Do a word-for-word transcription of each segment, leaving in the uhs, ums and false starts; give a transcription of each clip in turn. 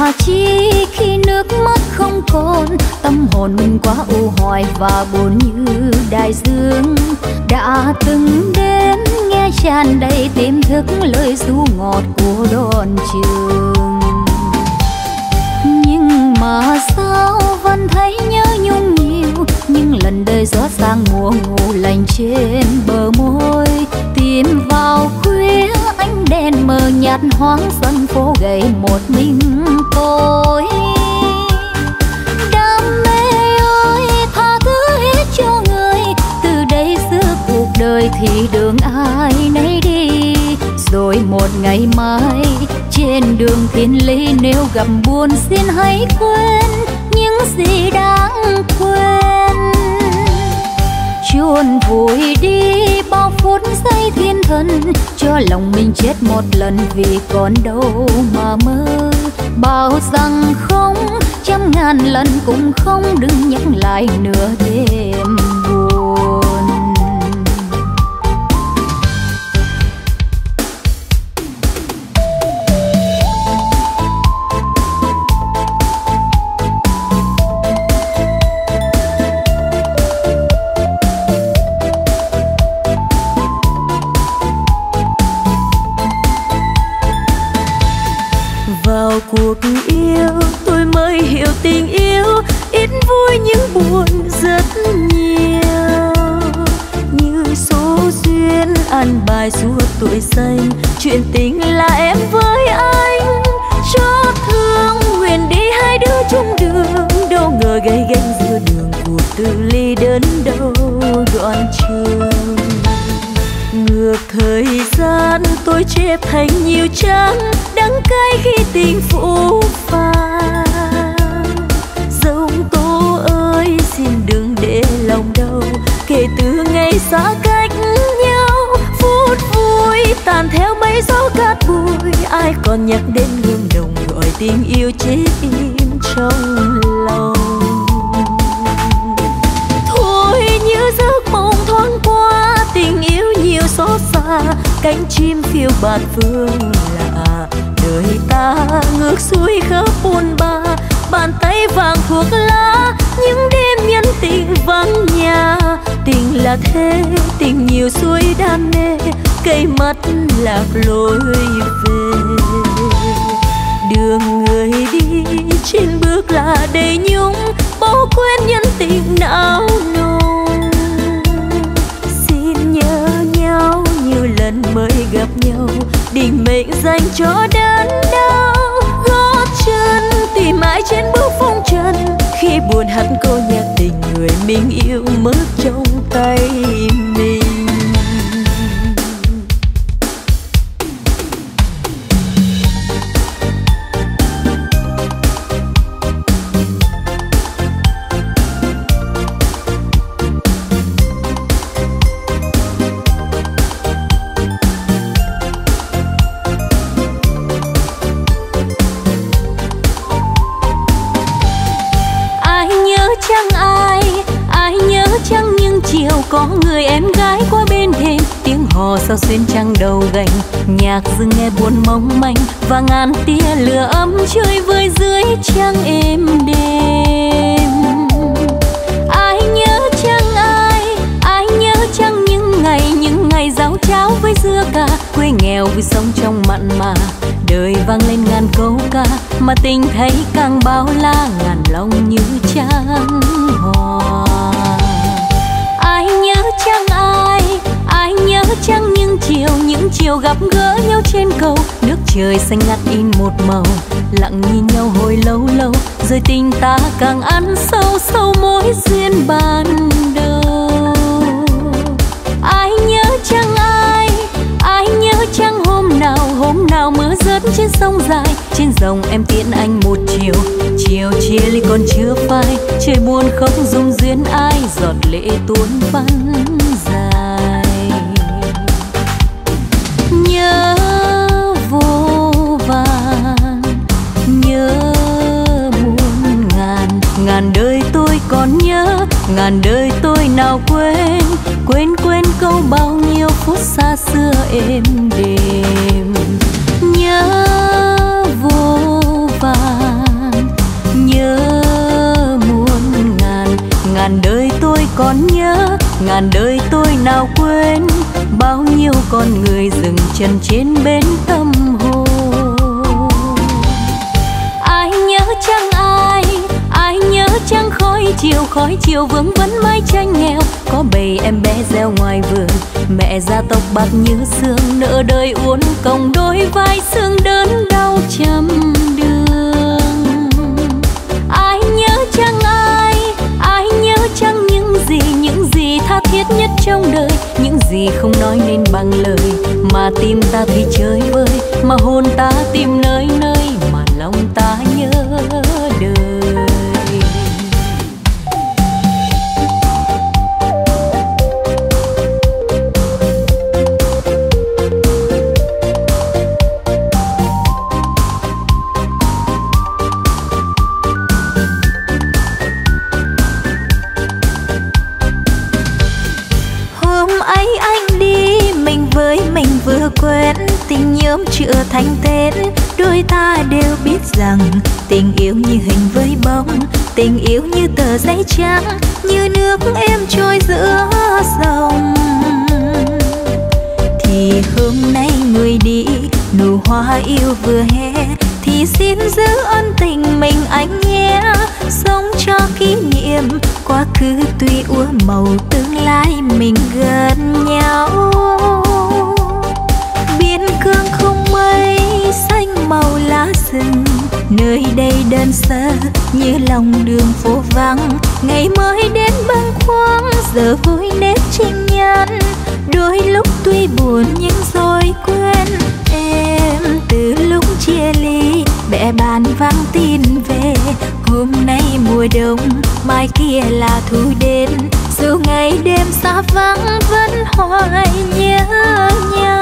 mà chi khi nước mắt không còn, tâm hồn mình quá u hoài và buồn như đại dương đã từng đến, nghe tràn đầy tiềm thức lời ru ngọt của đòn trường. Nhưng mà sao vẫn thấy nhớ nhung nhiều, nhưng lần đời gió sang mùa ngủ lành trên bờ môi, tìm vào khuya ánh đèn mờ nhạt hoang sân phố gầy một mình tôi. Đam mê ơi tha thứ hết cho người, từ đây giữa cuộc đời thì đường ai nấy đi, rồi một ngày mai trên đường thiên lý nếu gặp buồn xin hãy quên những gì đáng quên. Chuồn vùi đi bao phút giây thiên thần, cho lòng mình chết một lần vì còn đâu mà mơ, bảo rằng không trăm ngàn lần cũng không, đừng nhắc lại nửa đêm buồn. Vào cuộc yêu tôi mới hiểu tình yêu ít vui những buồn rất nhiều, như số duyên ăn bài suốt tuổi xanh, chuyện tình là em với anh cho thương nguyện đi hai đứa chung đường, đâu ngờ gây ganh giữa đường cuộc từ ly đến đâu đoạn trường. Ngược thời gian tôi chia thành nhiều trang, đắng cay khi tình phũ phàng. Dòng tố ơi xin đừng để lòng đau, kể từ ngày xa cách nhau, phút vui tàn theo mấy gió cát bụi, ai còn nhắc đến hương đồng gọi tình yêu chết im trong lòng. Thôi như giấc mộng thoáng qua, tình yêu nhiều xót xa, cánh chim phiêu bạt phương lạ, đời ta ngược xuôi khắp buồn ba, bàn tay vàng thuốc lá, những đêm nhân tình vắng nhà. Tình là thế, tình nhiều xuôi đam mê, cây mắt lạc lối về. Đường người đi trên bước là đầy nhung, bỏ quên nhân tình não nùng. Xin nhớ nhau nhiều lần mới gặp nhau, định mệnh dành cho đớn đau. Gót chân tìm mãi trên bước phong trần, khi buồn hát câu nhạc tình người mình yêu mất trong tay mình. Có người em gái qua bên thềm, tiếng hò sao xuyên trăng đầu gành, nhạc dừng nghe buồn mong manh, và ngàn tia lửa ấm chơi vơi dưới trăng êm đêm. Ai nhớ chăng ai, ai nhớ chăng những ngày, những ngày ráo cháo với dưa cà, quê nghèo với sông trong mặn mà, đời vang lên ngàn câu ca, mà tình thấy càng bao la, ngàn lòng như trăng hò. Ai nhớ chăng ai, ai nhớ chăng những chiều, những chiều gặp gỡ nhau trên cầu, nước trời xanh ngắt in một màu, lặng nhìn nhau hồi lâu lâu, rồi tình ta càng ăn sâu sâu mối duyên ban đầu. Ai nhớ chăng ai, ai nhớ chăng hôm nào, hôm nào mưa rớt trên sông dài, trên dòng em tiễn anh một chiều, chiều chia ly còn chưa phai, trời buồn khóc dung duyên ai, giọt lệ tuôn vắn dài. Nhớ vô vàn, nhớ muôn ngàn, ngàn đời tôi còn nhớ, ngàn đời tôi nào quên, quên quên câu bao nhiêu phút xa xưa êm đềm. Nhớ vô vàn, ngàn đời tôi nào quên bao nhiêu con người dừng chân trên bến tâm hồ. Ai nhớ chăng ai, ai nhớ chăng khói chiều, khói chiều vương vấn mái tranh nghèo, có bầy em bé gieo ngoài vườn, mẹ gia tộc bạc như xương, nợ đời uốn còng đôi vai xương đớn đau trăm đường. Ai nhớ chăng ai, ai nhớ chăng những gì, những gì tha thiết nhất trong đời, những gì không nói nên bằng lời, mà tim ta thì chơi vơi, mà hồn ta tìm nơi nơi, mà lòng ta nhớ đời. Tình nhóm chữa thành tên, đôi ta đều biết rằng tình yêu như hình với bóng, tình yêu như tờ giấy trắng, như nước em trôi giữa dòng. Thì hôm nay người đi, nụ hoa yêu vừa hé, thì xin giữ ân tình mình anh nhé. Sống cho kỷ niệm, quá khứ tuy úa màu, tương lai mình gần nhau. Cương không mây xanh màu lá rừng, nơi đây đơn sơ như lòng đường phố vắng, ngày mới đến bâng khuâng giờ vui nếp trinh nhân, đôi lúc tuy buồn nhưng rồi quên em. Từ lúc chia ly bẽ bàn vắng tin về, hôm nay mùa đông mai kia là thu đến, dù ngày đêm xa vắng vẫn hoài nhớ nhau.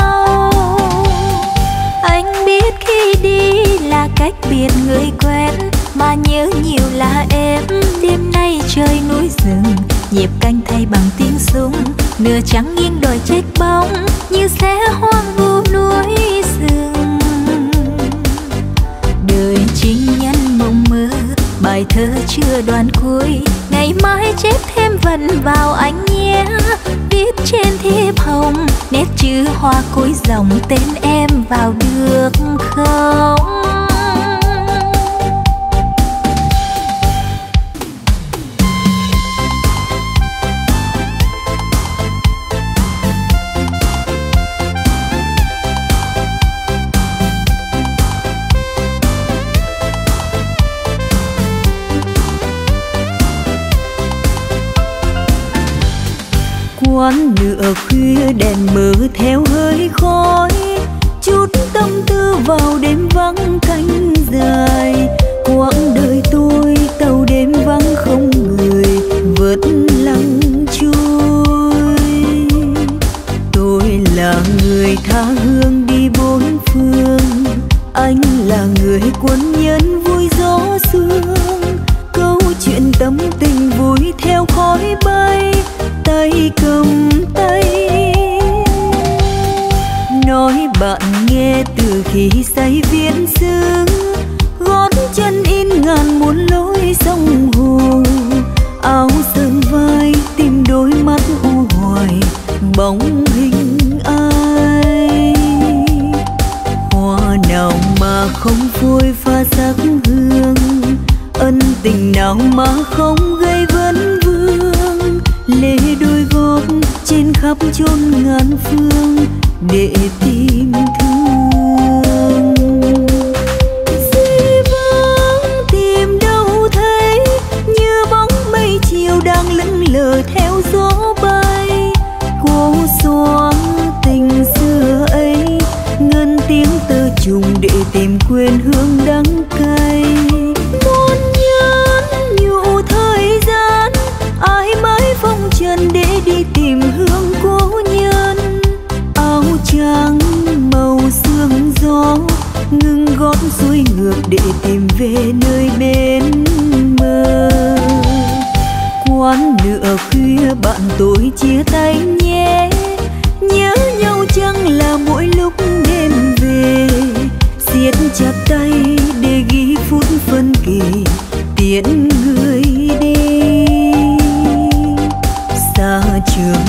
Anh biết khi đi là cách biệt người quen, mà nhớ nhiều là em. Đêm nay trời núi rừng, nhịp canh thay bằng tiếng súng, nửa trắng nghiêng đồi trách bóng, như xé hoang vu núi rừng. Đời chính nhân mộng mơ, bài thơ chưa đoạn cuối, ngày mai chép thêm vần vào anh nhé. Viết trên thiệp hồng nét chữ hoa cuối dòng, tên em vào được không? Quán nửa khuya đèn mờ theo hơi khói, chút tâm tư vào đêm vắng cánh dài. Quãng đời tôi tàu đêm vắng không người vẫn lặng trôi. Tôi là người tha hương đi bốn phương, anh là người cuốn nhân vui gió sương. Câu chuyện tâm tình vui theo khói bay, tay cầm tay nói bạn nghe từ khi say viễn xứ. Gót chân in ngàn muôn lối sông hồ, áo sờn vai tìm đôi mắt u hoài bóng hình ai. Hoa nào mà không phôi pha sắc hương, ân tình nào mà không gây vấn vương. Lê đôi gót trên khắp chốn ngàn phương để tìm thương. Dĩ vãng tìm đâu thấy, như bóng mây chiều đang lững lờ theo gió bay. Cô xoáng tình xưa ấy, ngân tiếng tơ trùng để tìm quên hương đắng cay. Muốn nhắn nhủ thời gian, ai mãi phong trần để đi tìm hương cố nhân. Áo trắng màu sương gió, ngừng gót xuôi ngược để tìm về nơi bên mơ. Quán nửa khuya bạn tôi chia tay nhé, nhớ nhau chăng là mỗi lúc đêm về. Siết chặt tay để ghi phút phân kỳ tiễn người đi. Xa trường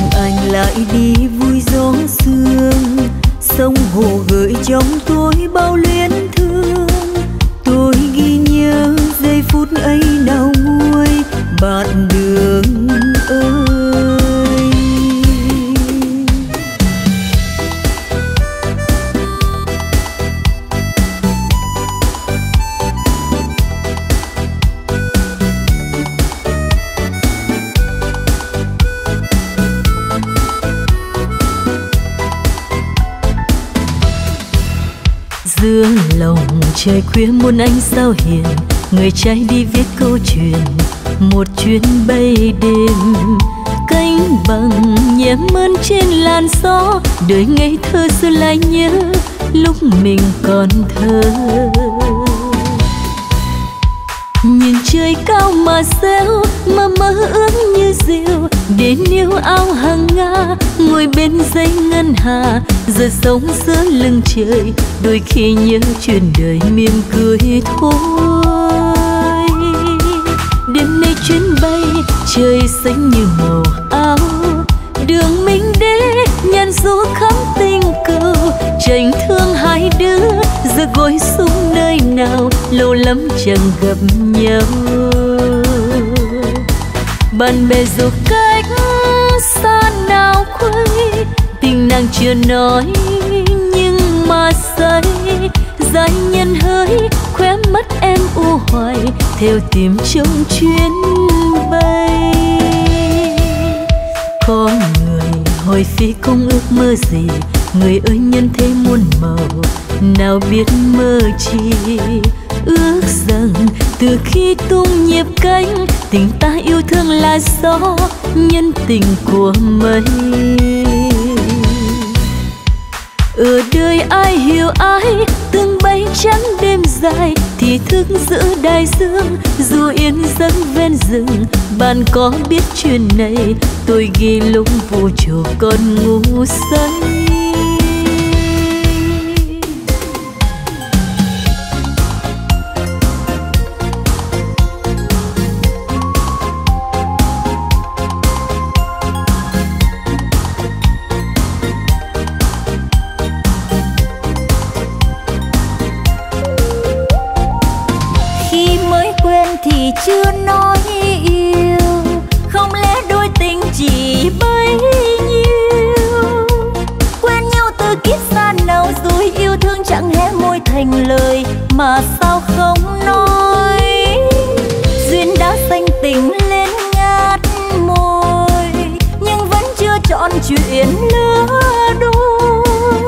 dương lòng trời khuya muôn ánh sao hiền, người trai đi viết câu chuyện một chuyến bay đêm. Cánh bằng nhẹ mơn trên làn gió, đời ngây thơ xưa lại nhớ lúc mình còn thơ. Nhìn trời cao mà rêu, mà mơ ước như diều, đến yêu ao hàng Nga, ngồi bên dãy ngân hà. Giờ sống giữa lưng trời, đôi khi nhớ chuyện đời mỉm cười thôi. Đêm nay chuyến bay, trời xanh như màu áo, đường mình đến nhàn du khắp tình cờ. Chành thương hai đứa giờ gối xuống nơi nào, lâu lắm chẳng gặp nhau. Bạn bè dù cách xa nào quê, tình nàng chưa nói nhưng mà say. Giai nhân hỡi khóe mắt em u hoài, theo tìm trong chuyến bay. Có người hồi phi không ước mơ gì, người ơi nhân thế muôn màu nào biết mơ chi. Ước rằng từ khi tung nhịp cánh, tình ta yêu thương là gió nhân tình của mây. Ở đời ai hiểu ai, từng bay trắng đêm dài, thì thức giữa đại dương dù yên giấc ven rừng. Bạn có biết chuyện này tôi ghi lúc vũ trụ còn ngủ say. Chưa nói yêu, không lẽ đôi tình chỉ bấy nhiêu. Quen nhau từ kiếp xa nào rồi, yêu thương chẳng hé môi thành lời, mà sao không nói. Duyên đã xanh tình lên ngát môi, nhưng vẫn chưa chọn chuyện lứa đôi.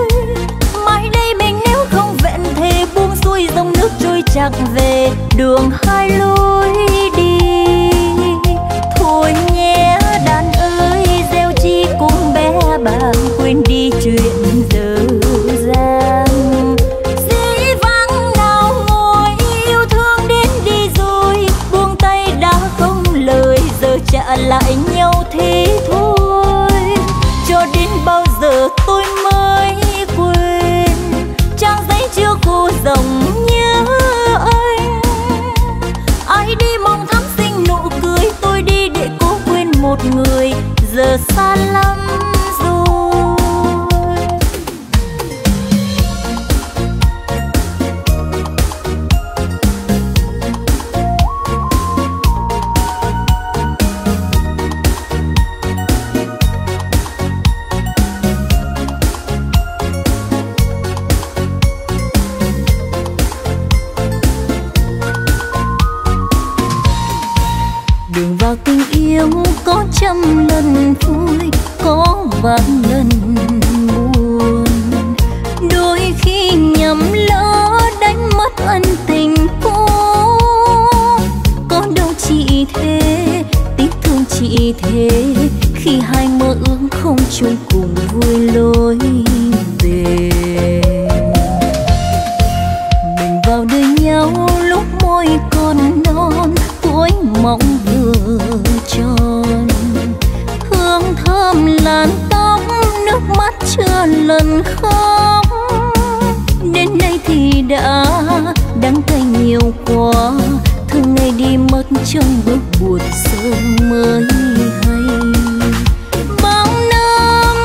Mãi đây mình nếu không vẹn thề, buông xuôi dòng nước trôi chẳng về đường hai lối đi. Thôi nhé đàn ơi, gieo chi cũng bé bàng, quên đi chuyện dở dang. Dĩ vãng nào ngồi, yêu thương đến đi rồi, buông tay đã không lời, giờ trả lại nhau thế thôi. Cho đến bao giờ tôi mới quên, trang giấy chưa khô dòng nhớ anh. Ai đi mong thắm xinh nụ cười, tôi đi để cố quên một người, giờ xa lắm rồi. Tình yêu có trăm lần vui, có vạn lần buồn. Đôi khi nhầm lỡ đánh mất ân tình cũ, có đâu chỉ thế, tiếc thương chỉ thế. Khi hai mơ ước không chung cùng vui lối về, mình vào đời nhau lúc môi còn non, tuổi mộng vừa tròn. Hương thơm làn tóc, nước mắt chưa lần khóc. Đến nay thì đã đắng cay nhiều quá, thương ngày đi mất trong bước buồn sớm mới hay. Bao năm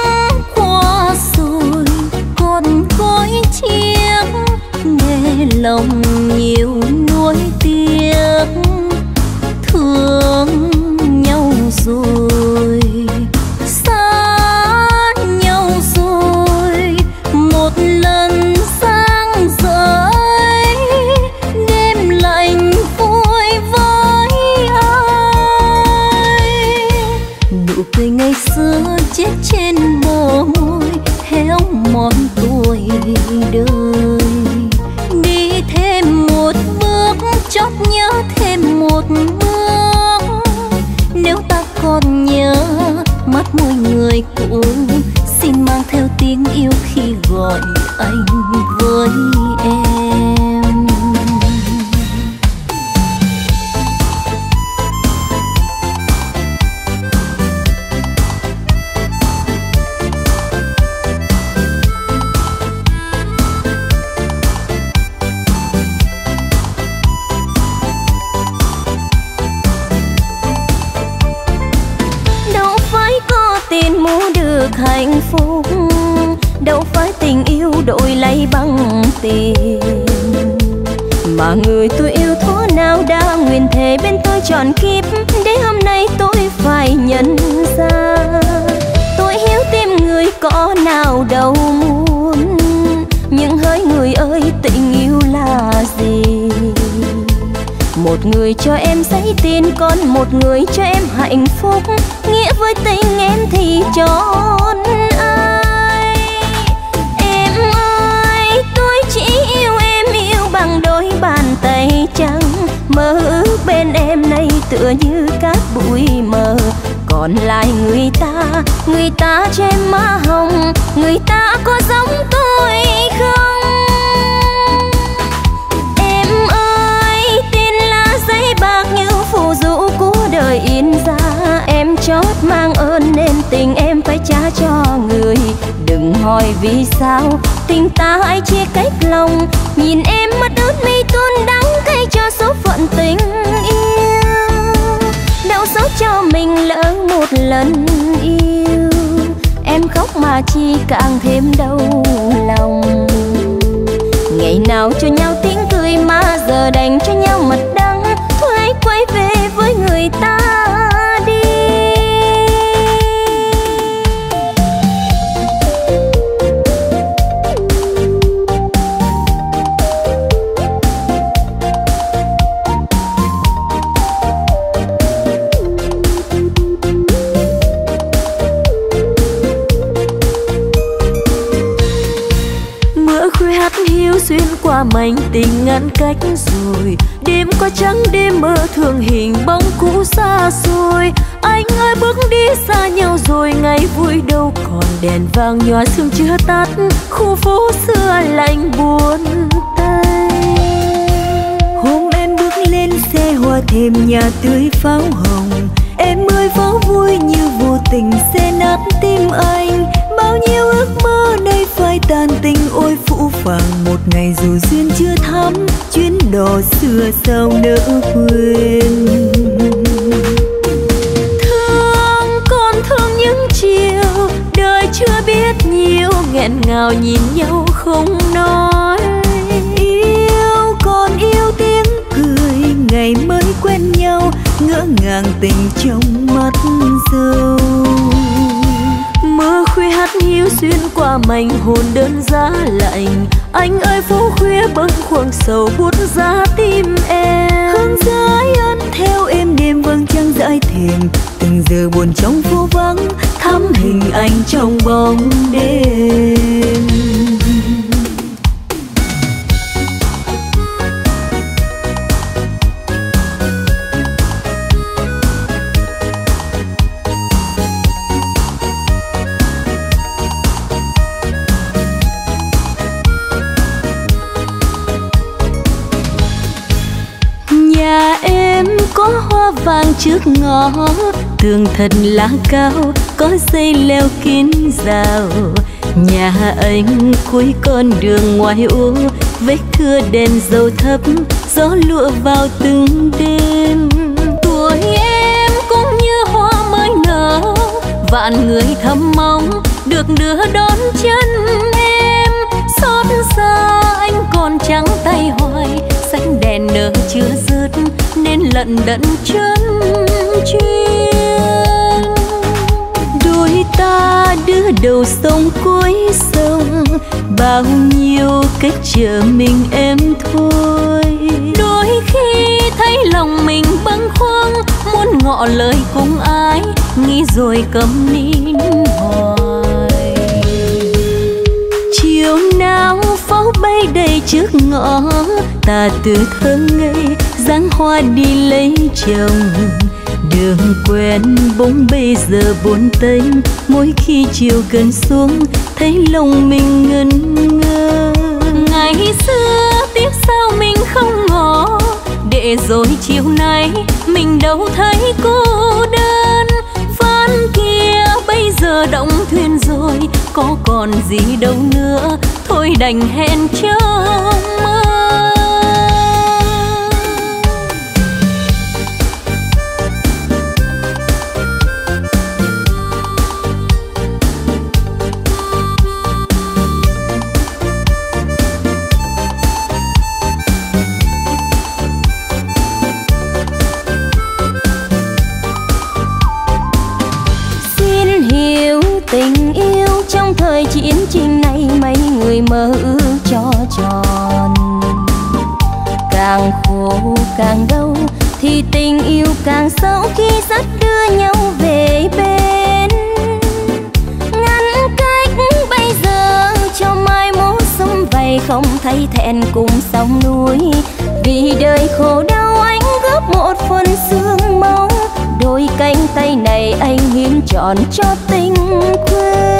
qua rồi, còn gói chiếc nghe lòng nhiều nuối tiếc. Thương nhau rồi, xa nhau rồi, một lần sang rời đêm lạnh vui với ai. Nụ cười ngày xưa chết trên bờ môi, héo mòn tuổi đời. thêm một bước. Nếu ta còn nhớ mắt môi người cũ, xin mang theo tiếng yêu khi gọi anh với em. Hạnh phúc đâu phải tình yêu đổi lấy bằng tiền, mà người tôi yêu thuở nào đã nguyện thề bên tôi trọn kiếp, để hôm nay tôi phải nhận ra tôi hiểu tim người có nào đâu muốn. Nhưng hỡi người ơi, tình yêu là gì? Một người cho em giấy tin, còn một người cho em hạnh phúc. Nghĩa với tình em thì chọn ai? Em ơi, tôi chỉ yêu em, yêu bằng đôi bàn tay trắng. Mơ ước bên em nay tựa như cát bụi mờ. Còn lại người ta, người ta cho em má hồng. Người ta có giống tôi không? Phù du của đời in ra, em chót mang ơn nên tình em phải trả cho người. Đừng hỏi vì sao tình ta ai chia cách lòng, nhìn em mắt ướt mi tuôn đắng thay cho số phận tình yêu. Đau xót cho mình lỡ một lần yêu, em khóc mà chi càng thêm đau lòng. Ngày nào cho nhau tiếng cười mà giờ đành cho nhau mặt đắng. Hãy quay về với người ta đi. Mưa khuya hát hiu xuyên qua mảnh tình ngăn cách rồi. Đêm qua trắng đêm mơ thường hình bóng cũ xa xôi. Anh ơi bước đi xa nhau rồi, ngày vui đâu còn. Đèn vàng nhòa sương chưa tắt, khu phố xưa lạnh buồn tay. Hôm em bước lên xe hoa thêm nhà tươi pháo hồng. Em ơi pháo vui như vô tình xe nát tim anh. Bao nhiêu ước mơ nay phai tàn tình ôi phũ phàng. Một ngày dù duyên chưa thắm, chuyến đò xưa sao nỡ quên. Thương con thương những chiều đời chưa biết nhiều, nghẹn ngào nhìn nhau không nói. Yêu còn yêu tiếng cười ngày mới quen nhau, ngỡ ngàng tình trong mắt dâu. Mưa khuya hát hiu xuyên qua mảnh hồn đơn giá lạnh. Anh ơi phố khuya bâng khuâng sầu buốt giá tim em. Hương giái ân theo em đêm vâng trăng dãi thềm. Từng giờ buồn trong phố vắng, thắm hình anh trong bóng đêm. Có hoa vàng trước ngõ, tường thật lá cao, có dây leo kín rào. Nhà anh cuối con đường ngoài ô, vết thưa đèn dầu thấp, gió lụa vào từng đêm. Tuổi em cũng như hoa mới nở, vạn người thầm mong được đưa đón chân em. Xót xa anh còn trắng tay hoài, sánh đèn nở chưa dứt nên lận đận chân chuyên. Đôi ta đưa đầu sông cuối sông, bao nhiêu cách chờ mình em thôi. Đôi khi thấy lòng mình bâng khuâng, muốn ngỏ lời cùng ai, nghĩ rồi câm nín hoài. Chiều nào pháo bay đầy trước ngõ, ta từ thơ ngây dáng hoa đi lấy chồng. Đường quen bỗng bây giờ buồn tênh, mỗi khi chiều gần xuống thấy lòng mình ngẩn ngơ. Ngày xưa tiếc sao mình không ngỏ, để rồi chiều nay mình đâu thấy cô đơn. Ván kia bây giờ đóng thuyền rồi, có còn gì đâu nữa, thôi đành hẹn trong mơ. Trình này mấy người mơ ước cho tròn, càng khổ càng đau thì tình yêu càng sâu khi dắt đưa nhau về bên. Ngăn cách bây giờ cho mai mốt sum vầy không thấy thẹn cùng sông núi. Vì đời khổ đau anh góp một phần xương máu, đôi cánh tay này anh hiến trọn cho tình quê.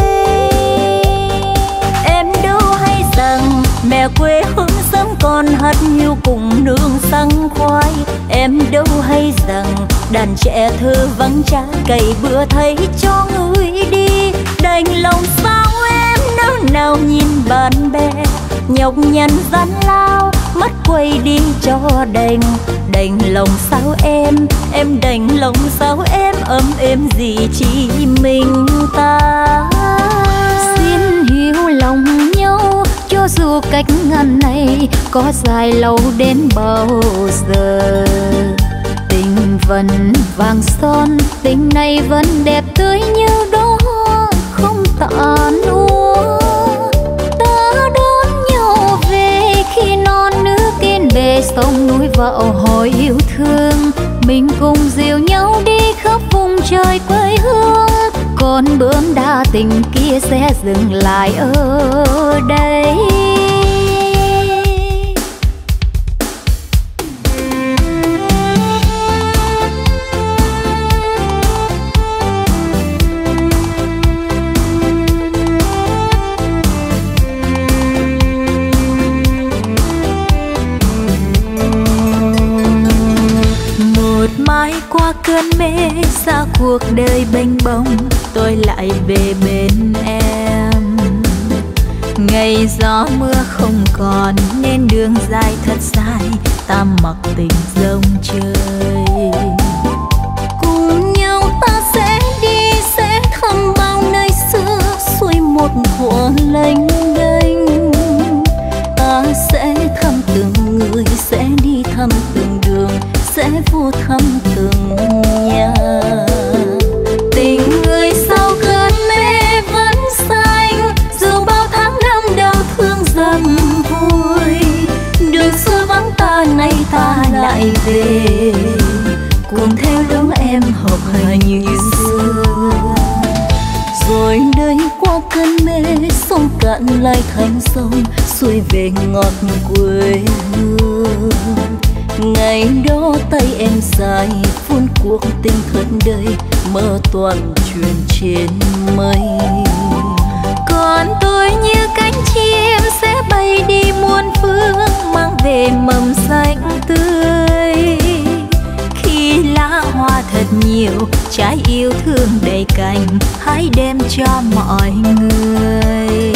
Mẹ quê hương sớm còn hát hiu cùng nương săng khoai. Em đâu hay rằng đàn trẻ thơ vắng cha cày bữa thấy cho người đi. Đành lòng sao em nỡ nào nhìn bạn bè nhọc nhằn gian lao, mắt quay đi cho đành. Đành lòng sao em, em đành lòng sao em, ấm êm gì chỉ mình ta. Xin hiểu lòng nhau, cho dù cách ngàn này có dài lâu đến bao giờ, tình vẫn vàng son, tình này vẫn đẹp tươi như đó không tàn úa. Ta đón nhau về khi non nước yên bề sông núi vậu hồi yêu thương. Mình cùng dìu nhau đi khắp vùng trời quê hương, con bướm đa tình kia sẽ dừng lại ở đây. Mãi qua cơn mê xa cuộc đời bênh bông, tôi lại về bên em. Ngày gió mưa không còn nên đường dài thật dài, ta mặc tình rông chơi. Cùng nhau ta sẽ đi, sẽ thăm bao nơi xưa, xuôi một hồ lênh đênh. Ta sẽ thăm từng người, sẽ đi thăm từng đường, sẽ vô thăm từng nhà. Tình người sau cơn mê vẫn xanh, dù bao tháng năm đau thương dầm vui. Đường xưa vắng ta nay ta lại về, cùng theo đống em hợp hành như xưa. Rồi đây qua cơn mê sông cạn lại thành sông, xuôi về ngọt quê hương. Ngày đó tay em dài phun cuộc tình thật đời, mơ toàn truyền trên mây. Còn tôi như cánh chim sẽ bay đi muôn phương, mang về mầm xanh tươi. Khi lá hoa thật nhiều, trái yêu thương đầy cành, hãy đem cho mọi người.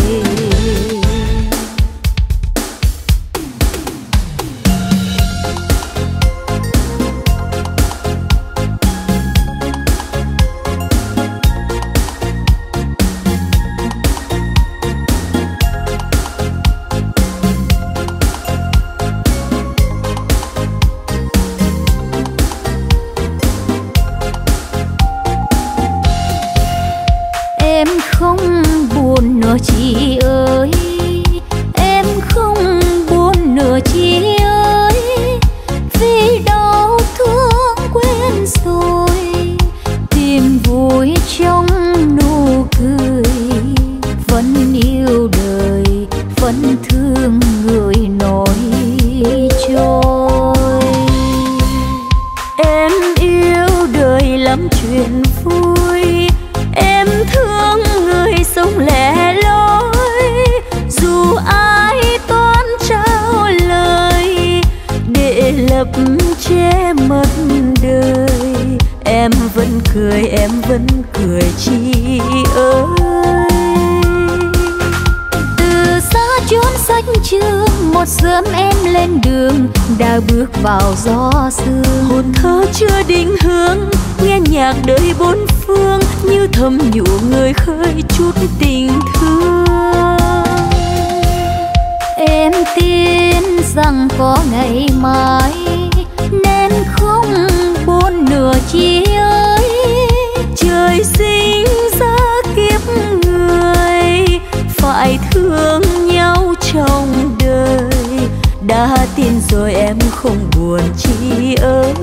Chị ơi, em không buồn nữa chị ơi, vì đau thương quên rồi, tìm vui trong nụ cười. Vẫn yêu đời, vẫn thương người nổi trôi. người chị ơi. Từ xa chốn sách trường, một sớm em lên đường, đã bước vào gió sương. Hồn thơ chưa định hướng, nghe nhạc đời bốn phương, như thầm nhủ người khơi chút tình thương. Em tin rằng có ngày mai, nên không buồn nửa chi ơi. Trời sinh ra kiếp người, phải thương nhau trong đời. Đã tin rồi em không buồn chi ơi.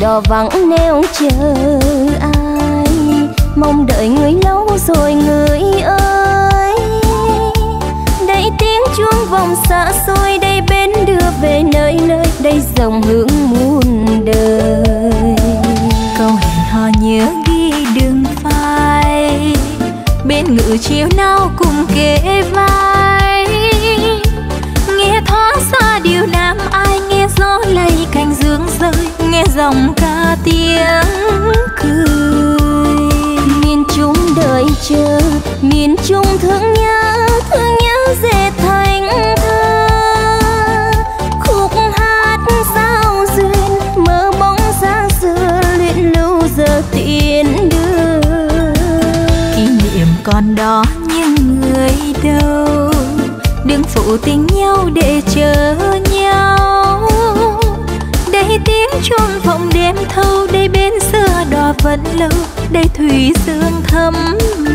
Đò vắng neo chờ ai, mong đợi người lâu rồi người ơi. Đây tiếng chuông vòng xa xôi, đây bến đưa về nơi nơi, đây dòng hướng muôn đời. Câu hẹn hò nhớ ghi đường phai, bên ngự chiều nào cùng kề vai. Nghe thoáng xa điều làm ai, nghe gió lay cành dương rơi, nghe dòng ca tiếng cười. Miền Trung đợi chờ, miền Trung thương nhớ, thương nhớ dệt thành thơ. Khúc hát giao duyên, mơ bóng dáng xưa, luyện lưu giờ tiễn đưa. Kỷ niệm còn đó nhưng người đâu, đừng phụ tình nhau để chờ nhau. Đây tiếng chuông vọng đêm thâu, đây bến xưa đò vẫn lâu, đây thủy dương thấm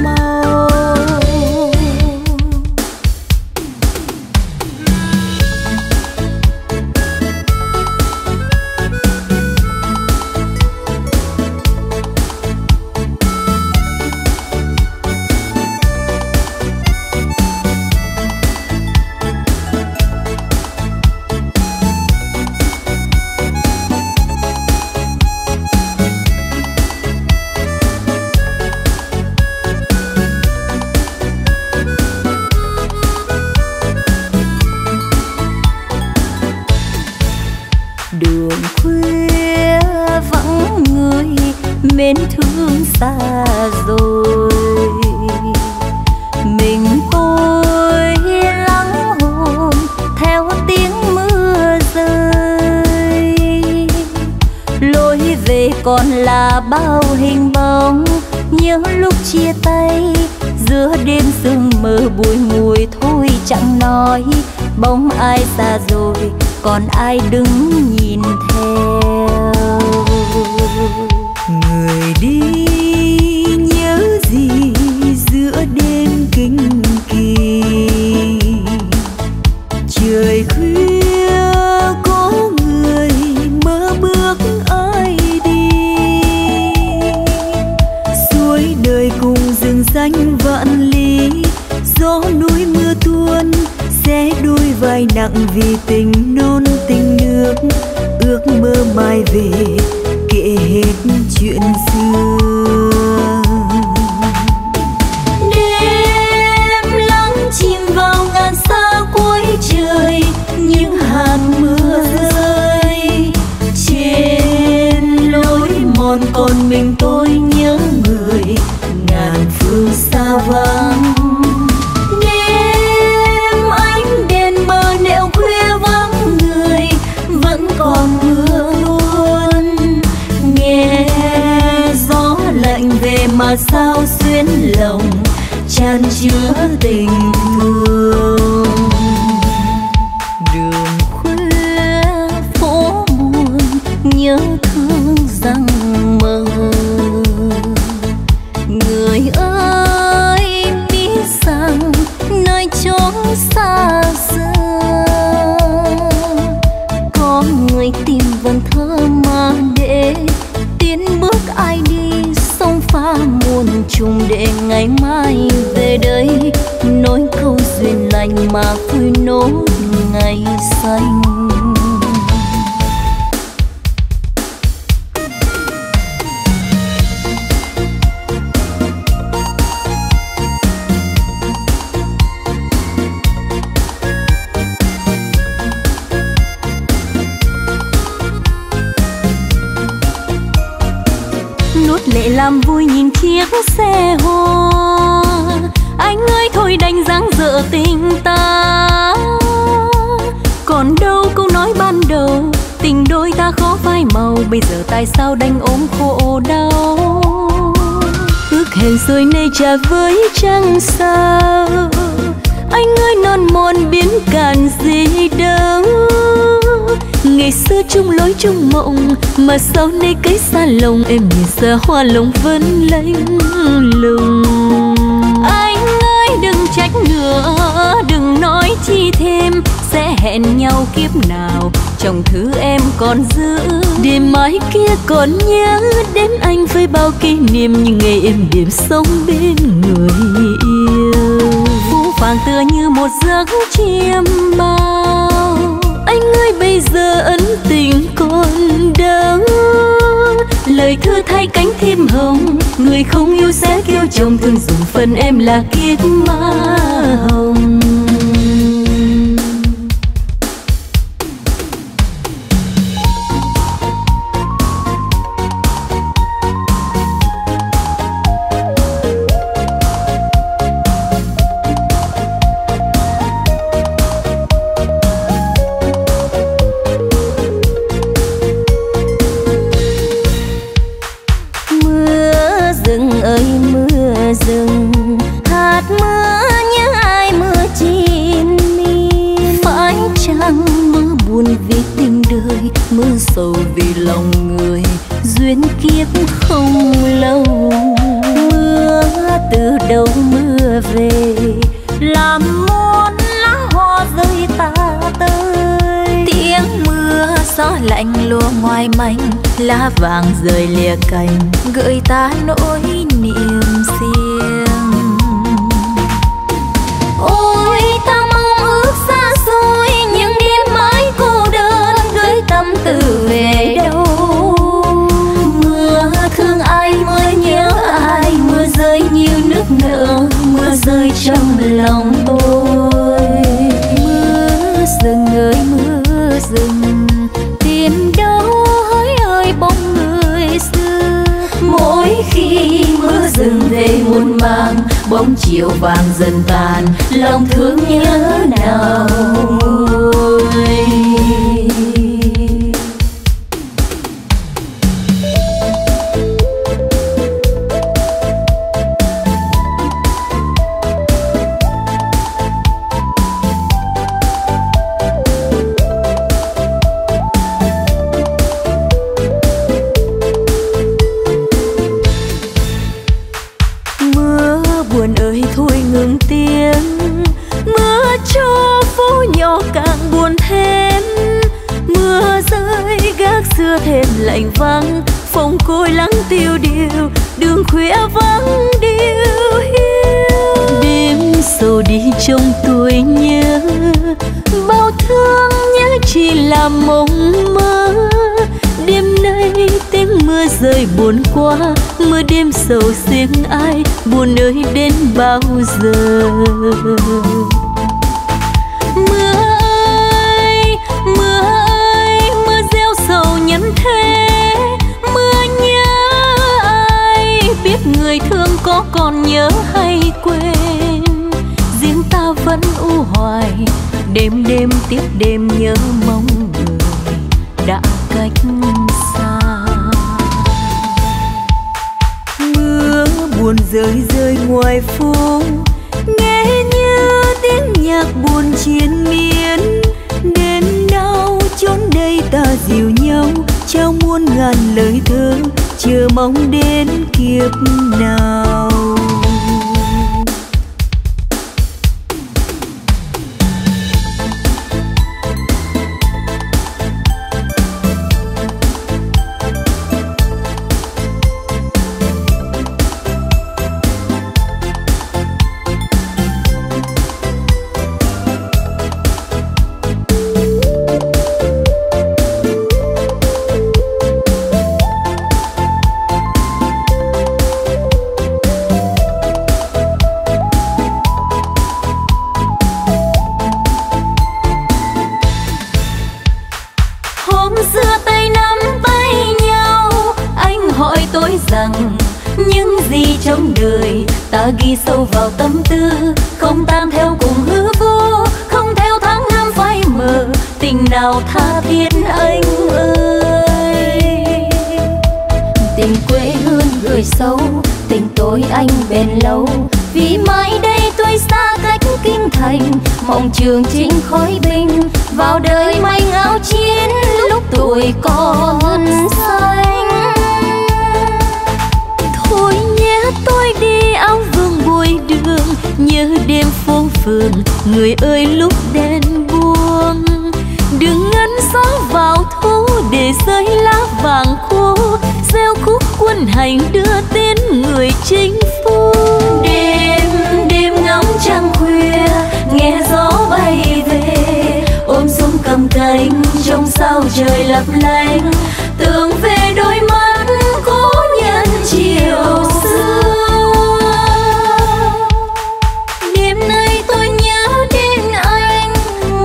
màu. Bóng ai xa rồi, còn ai đứng nhìn theo. Người đi nhớ gì giữa đêm kinh kỳ. Trời khuya có người mơ bước ai đi. Suối đời cùng rừng xanh vạn lý, gió núi mưa tuôn xé đôi vai nặng vì tình non tình nước. Ước mơ mai về kể hết chuyện xưa. Đêm lắng chìm vào ngàn sao cuối trời, những hạt mưa rơi trên lối mòn. Còn mình tôi nhớ người ngàn phương xa vắng. Mà sao xuyên lòng chan chứa tình thương. Đường khuya phố buồn nhớ thương rằng mơ. Người ơi biết rằng nơi chốn xa xưa, có người tìm vần thơ mà để tiến bước ai đi. Phá muôn trùng để ngày mai về đây, nối câu duyên lành mà vui nốt ngày xanh. nuốt lệ làm vui nhìn chiếc xe hoa. Anh ơi thôi đành dáng dở tình ta, còn đâu câu nói ban đầu tình đôi ta khó phai màu. Bây giờ tại sao đành ôm khổ đau, ước hẹn rồi nay trả với trăng sao. Anh ơi non mòn biến cạn gì đâu, ngày xưa chung lối chung mộng mà sau nay cấy xa lòng. Em nhìn xa hoa lòng vẫn lạnh lùng. Anh ơi đừng trách nữa, đừng nói chi thêm, sẽ hẹn nhau kiếp nào trong thứ em còn giữ. Đêm mai kia còn nhớ đến anh với bao kỷ niệm, như ngày em điểm sống bên người yêu. Phú vàng tựa như một giấc chiêm bao, anh ơi bây giờ ân tình còn đắng. Lời thưa thay cánh thêm hồng, người không yêu sẽ kêu chồng, thường dùng phần em là kiếp má hồng. Lá vàng rời lìa cành gợi ta nỗi niềm riêng. Ôi ta mong ước xa xôi, những đêm mãi cô đơn gửi tâm tư về đâu. Mưa thương ai mới nhớ ai, mưa rơi nhiều nước nở, mưa rơi trong lòng tôi. Mưa rừng ơi mưa rừng, tìm đâu bóng người xưa. Mỗi khi mưa rừng về muôn mang, bóng chiều vàng dần tàn, lòng thương nhớ nào ơi. Thêm lạnh vắng phòng côi lắng tiêu điều, đường khuya vắng điêu hiu. Đêm sầu đi trong tuổi nhớ, bao thương nhớ chỉ là mộng mơ. Đêm nay tiếng mưa rơi buồn quá, mưa đêm sầu riêng ai buồn ơi đến bao giờ. Thế mưa nhớ ai, biết người thương có còn nhớ hay quên. Riêng ta vẫn u hoài, đêm đêm tiếc đêm nhớ mong người đã cách xa. Mưa buồn rơi rơi ngoài phố, nghe như tiếng nhạc buồn triền miên. Đến đâu chốn đây ta dìu nhau, trao muôn ngàn lời thơ chờ mong đến kiếp nào. lòng. Những gì trong đời ta ghi sâu vào tâm tư, không tan theo cùng hư vô, không theo tháng năm phai mờ. Tình nào tha thiết anh ơi, tình quê hương gửi sâu, tình tôi anh bền lâu. Vì mãi đây tôi xa cách kinh thành, mong trường chinh khói binh vào đời manh áo chiến lúc tuổi còn xanh. Thôi nhé tôi đi áo vương bụi đường, nhớ đêm phố phường người ơi lúc đen buông. Đừng ngân gió vào thu để rơi lá vàng khô, gieo khúc quân hành đưa tên người chính phủ. Đêm đêm ngắm trăng khuya, nghe gió bay về, ôm súng cầm cánh trong sao trời lấp lánh. Tưởng về đôi mắt cố nhân chiều xưa, đêm nay tôi nhớ đến anh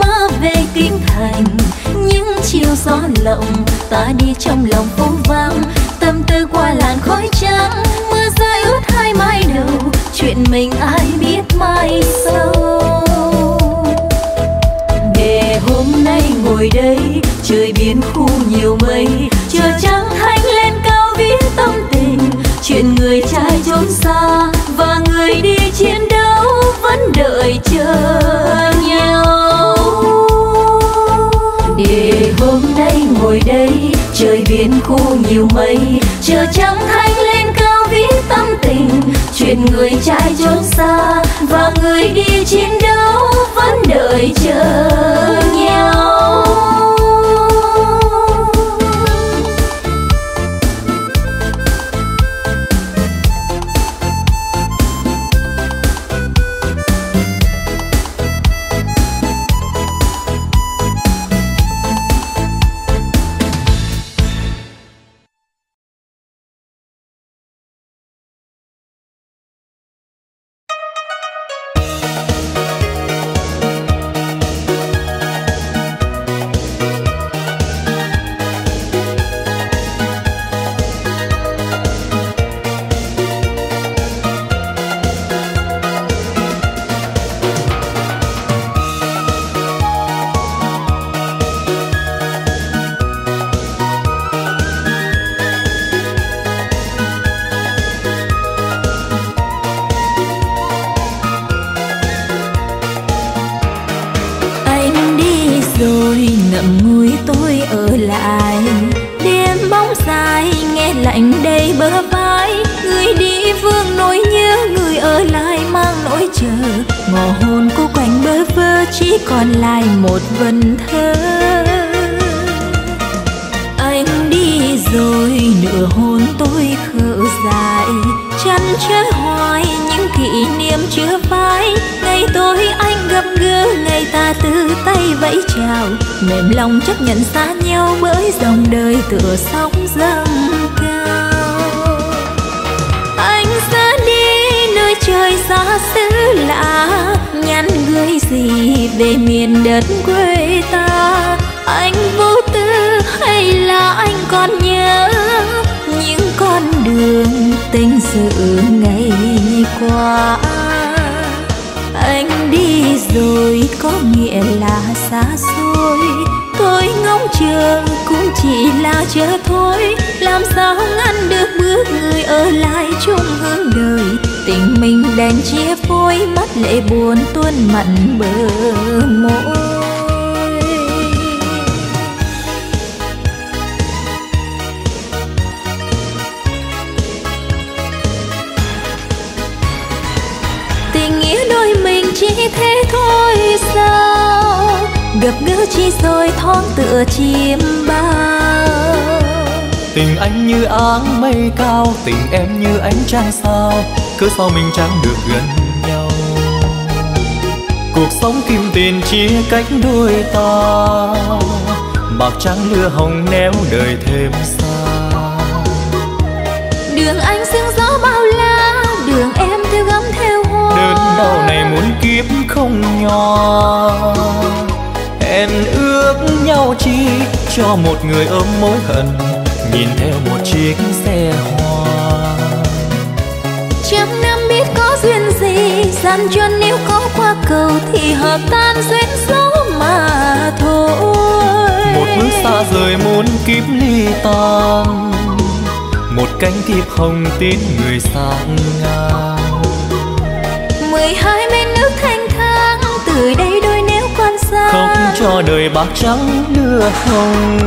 mơ về kinh thành. Những chiều gió lộng ta đi trong lòng phố vắng, tâm tư qua làn khói trắng, mưa rơi ướt hai mái đầu. Chuyện mình ai biết mai sau, để hôm nay ngồi đây trời biến khu nhiều mây, chờ trăng thanh lên cao viết tâm tình. Chuyện người trai trốn xa và người đi chiến đấu vẫn đợi chờ nhau. Để hôm nay ngồi đây trời biến khu nhiều mây, chờ trăng thanh lên cao viết tâm tình. Chuyện người trai trốn xa và người đi chiến đấu vẫn đợi chờ nhau. Cớ sao mình chẳng được gần nhau, cuộc sống kim tiền chia cách đôi ta. Bạc trắng lưa hồng néo đời thêm xa, đường anh sương gió bao la, đường em theo gấm theo hoa. Đớn đau này muốn kiếp không nhỏ, em ước nhau chi cho một người ôm mối hận, nhìn theo một chiếc xe hoa. gian duyên nếu có qua cầu thì hợp tan duyên dấu mà thôi. Một bước xa rời muôn kiếp ly tan, một cánh thiệp hồng tin người sang ngang. Mười hai bên nước thanh thang, từ đây đôi nếu quan xa, không cho đời bạc trắng đưa hồng.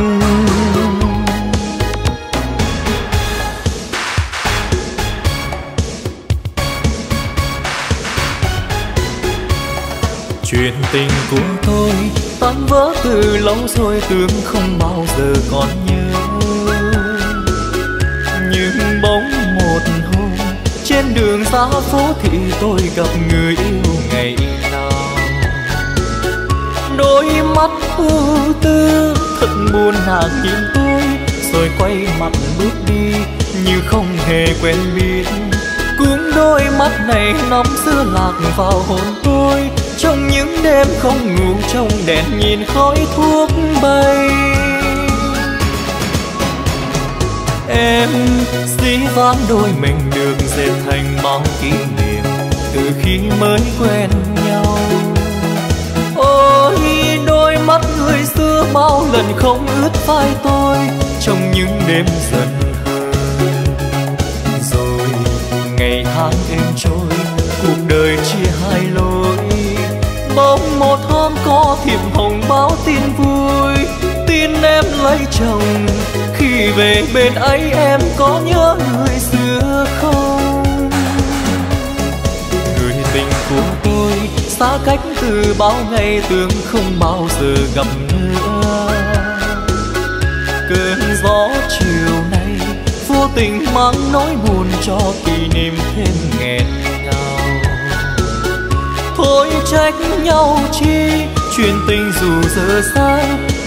Chuyện tình của tôi tan vỡ từ lâu rồi, tưởng không bao giờ còn nhớ. Nhưng bóng một hôm trên đường xa phố thị tôi gặp người yêu ngày nào. Đôi mắt u tư thật buồn nàng nhìn tôi, rồi quay mặt bước đi như không hề quen biết. Cũng đôi mắt này năm xưa lạc vào hồn tôi, trong những đêm không ngủ, trong đèn nhìn khói thuốc bay. Em dĩ vãng đôi mình được dệt thành bao kỷ niệm từ khi mới quen nhau. Ôi đôi mắt người xưa bao lần không ướt vai tôi, trong những đêm dần hờ. Rồi ngày tháng êm trôi, cuộc đời chia hai lối. Bỗng một hôm có thiệp hồng báo tin vui, tin em lấy chồng. Khi về bên ấy em có nhớ người xưa không? Người tình của tôi xa cách từ bao ngày, tưởng không bao giờ gặp nữa. Cơn gió chiều nay vô tình mang nỗi buồn cho kỷ niệm thêm nghẹn ngào. Thôi trách nhau chi, chuyện tình dù giờ xa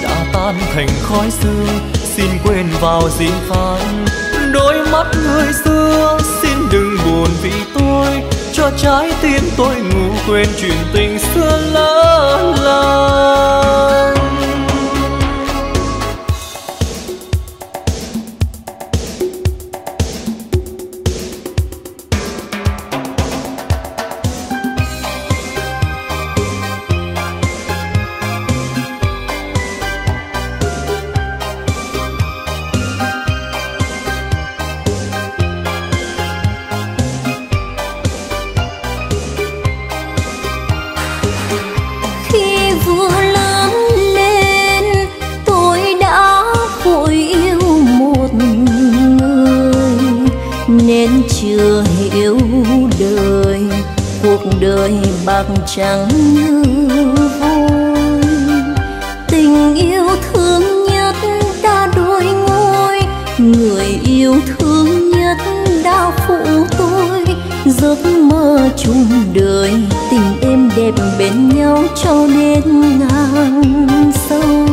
đã tan thành khói sương. Xin quên vào dĩ vãng đôi mắt người xưa, xin đừng buồn vì tôi, cho trái tim tôi ngủ quên chuyện tình xưa lỡ làng. Bạc trắng như vôi, tình yêu thương nhất đã đôi ngôi, người yêu thương nhất đã phụ tôi. Giấc mơ chung đời, tình êm đẹp bên nhau cho đến ngàn sâu.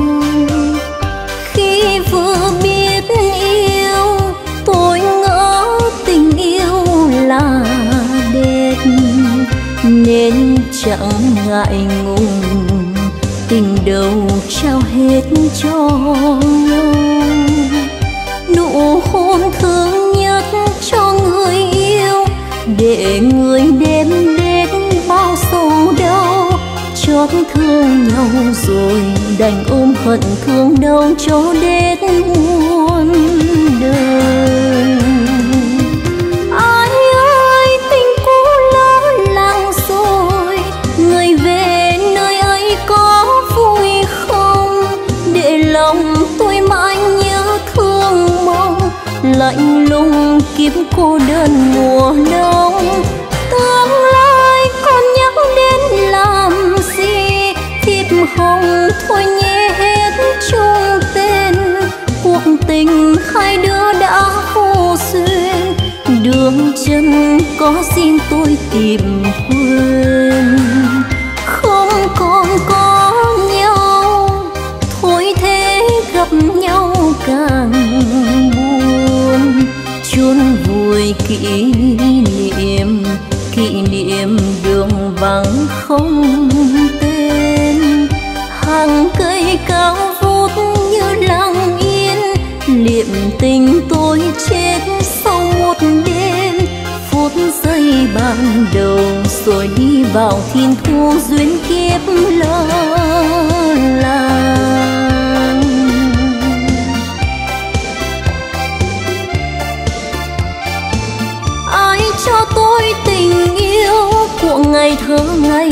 Khi vừa biết yêu, tôi ngỡ tình yêu là đẹp, nên chẳng ngại ngùng tình đầu trao hết cho nhau. Nụ hôn thương nhất cho người yêu, để người đem đến bao sầu đau. Chót thương nhau rồi đành ôm hận thương đau cho đến muôn đời. Lạnh lùng kiếp cô đơn mùa đông, tương lai còn nhắc đến làm gì? Thiệp hồng thôi nhé hết chung tên, cuộc tình hai đứa đã vô duyên. Đường chân có xin tôi tìm quên, không còn có nhau, thôi thế gặp nhau càng chôn vùi kỷ niệm, kỷ niệm đường vắng không tên. Hàng cây cao vút như lặng yên, niệm tình tôi chết sau một đêm. Phút giây ban đầu rồi đi vào thiên thu duyên kiếp lỡ làng. Ai cho tôi tình yêu của ngày thơ ngày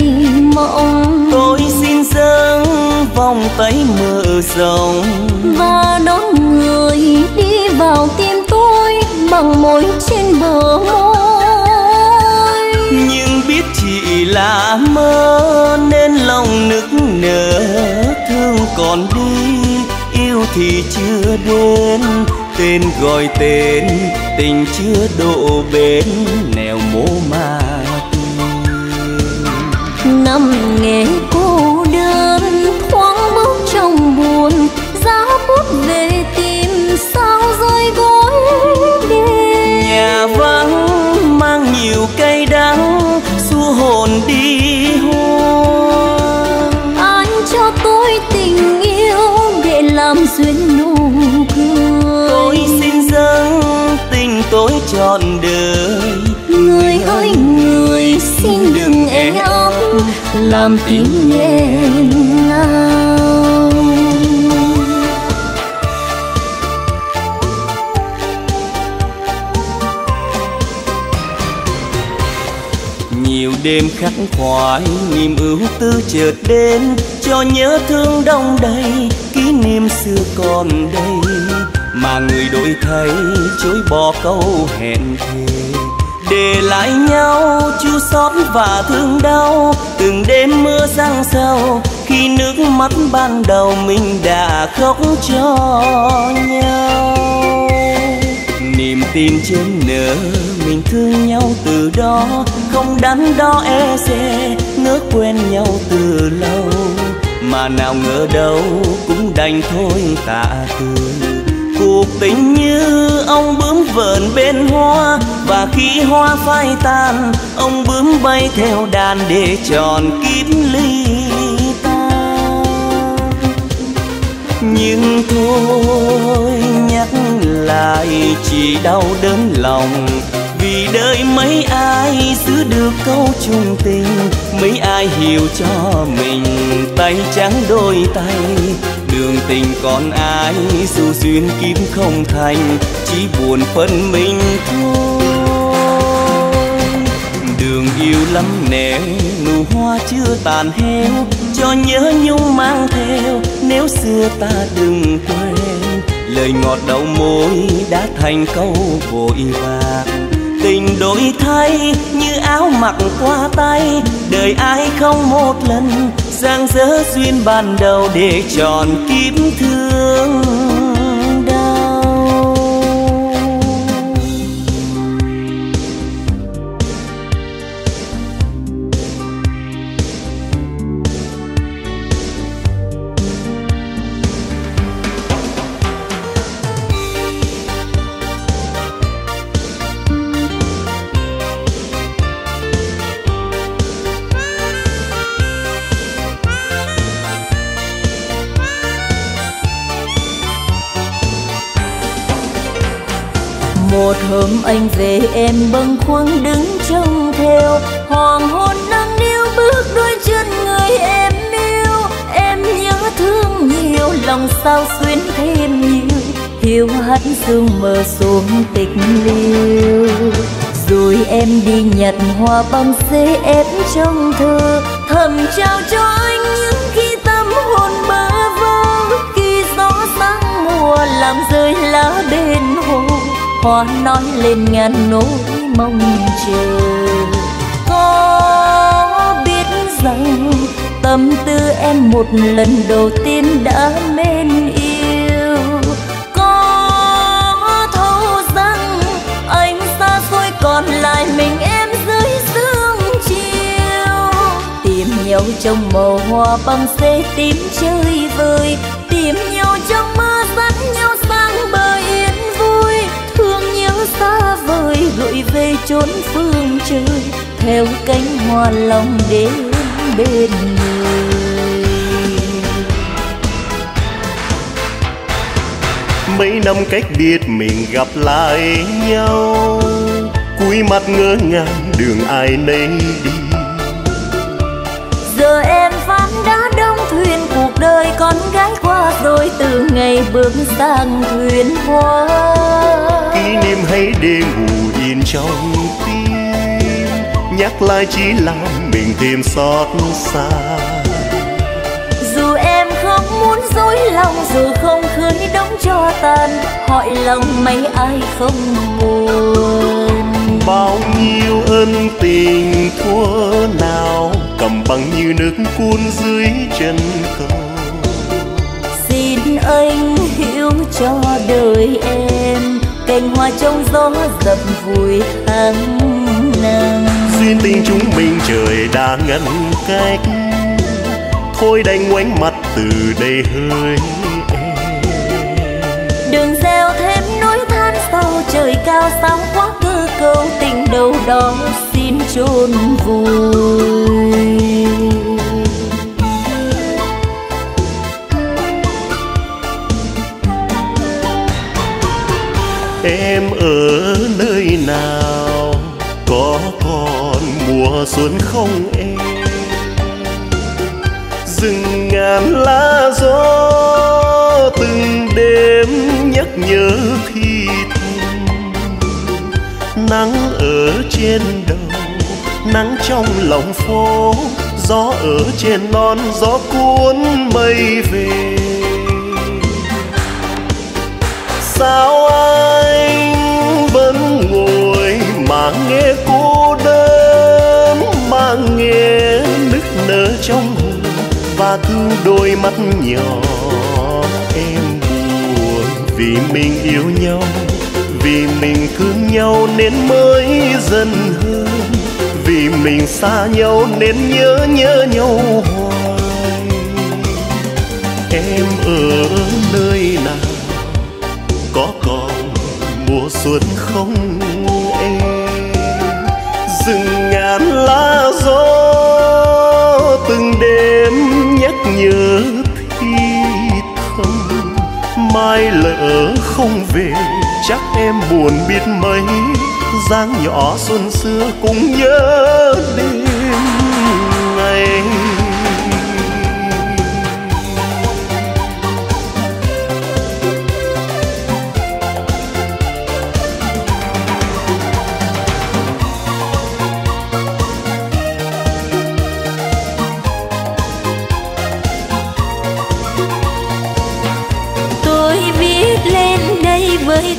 mộng, tôi xin dâng vòng tay mơ rộng và đón người đi vào tim tôi bằng môi trên bờ môi. Nhưng biết chỉ là mơ nên lòng nức nở, thương còn đi yêu thì chưa đến, tên gọi tên tình chưa độ bến nẻo mố mà tình. Năm nghề cô đơn thoáng bước trong buồn, giá bút về tìm sao rơi gối đêm. Nhà vắng mang nhiều cây đắng xua hồn đi hoang. Ai cho tôi tình yêu để làm duyên nụ cười, tôi xin dâng tình tôi trọn đời. Người ơi người xin đừng e ấp làm tiếng nghẹn ngào. Nhiều đêm khắc khoải niềm ưu tư chợt đến, cho nhớ thương đông đầy kỷ niệm xưa còn đây mà người đổi thay chối bỏ câu hẹn thề. Để lại nhau chua xót và thương đau, từng đêm mưa giăng sâu khi nước mắt ban đầu mình đã khóc cho nhau. Niềm tin chớm nở mình thương nhau từ đó, không đắn đo e dè ngỡ quen nhau từ lâu, mà nào ngờ đâu cũng đành thôi tạ từ. Cuộc tình như ông bướm vờn bên hoa, và khi hoa phai tàn ông bướm bay theo đàn để tròn kiếp ly ta. Nhưng thôi nhắc lại chỉ đau đớn lòng, vì đời mấy ai giữ được câu chung tình, mấy ai hiểu cho mình tay trắng đôi tay. Đường tình còn ai dù duyên kiếm không thành, chỉ buồn phân mình thôi. Đường yêu lắm nẻo nụ hoa chưa tàn héo, cho nhớ nhung mang theo nếu xưa ta đừng quên. Lời ngọt đầu môi đã thành câu vội vàng, tình đổi thay như áo mặc qua tay. Đời ai không một lần giang dở duyên ban đầu để tròn kiếp thương đau. Một hôm anh về em bâng khuâng đứng trông theo, hoàng hôn nắng níu bước đôi chân người em yêu. Em nhớ thương nhiều lòng sao xuyến thêm nhiều, hiu hắt sương mờ xuống tịch liêu. Rồi em đi nhặt hoa băng xế ép trong thơ, thầm trao cho anh những khi tâm hồn bơ vơ. Khi gió sáng mùa làm rơi lá bên hồ, hoa nói lên ngàn nỗi mong chờ. Có biết rằng tâm tư em một lần đầu tiên đã mến yêu, có thấu rằng anh xa xôi còn lại mình em dưới sương chiều. Tìm nhau trong màu hoa băng xế tím chơi vơi, tìm nhau trong mơ dắt nhau sang bờ yên vui. Thương nhớ xa vời gửi về chốn phương trời, theo cánh hoa lòng đến bên người. Mấy năm cách biệt mình gặp lại nhau, cúi mặt ngỡ ngàng đường ai nấy đi. giờ em phán đã đông thuyền, cuộc đời con gái qua rồi từ ngày bước sang thuyền qua. Kỷ niệm hãy để ngủ yên trong tim, nhắc lại chỉ làm mình thêm xót xa. Dù em không muốn dối lòng, dù không khơi đóng cho tàn, hỏi lòng mấy ai không buồn. Bao nhiêu ân tình thua nào cầm bằng như nước cuốn dưới chân cầu. Xin anh hiểu cho đời em, cành hoa trong gió dập vùi tháng năm. Duyên tình chúng mình trời đã ngăn cách, thôi đành ngoảnh mặt từ đây hơi em. Đừng gieo thêm nỗi than sâu, trời cao sóng quá cơ câu, tình đầu đó xin chôn vùi. Em ở nơi nào, có còn mùa xuân không em? Rừng ngàn lá gió từng đêm nhắc nhớ thi thầm. Nắng ở trên đầu, nắng trong lòng phố, gió ở trên non, gió cuốn mây về. Sao anh vẫn ngồi mà nghe cô đơn, mà nghe nức nở trong hồn và thương đôi mắt nhỏ em buồn. Vì mình yêu nhau, vì mình thương nhau nên mới dần hơn, vì mình xa nhau nên nhớ nhớ nhau hoài. Em ở nơi nào, có còn mùa xuân không em? Rừng ngàn lá gió từng đêm nhắc nhớ thi thầm. Mai lỡ không về chắc em buồn biết mấy, dáng nhỏ xuân xưa cũng nhớ đêm ngày.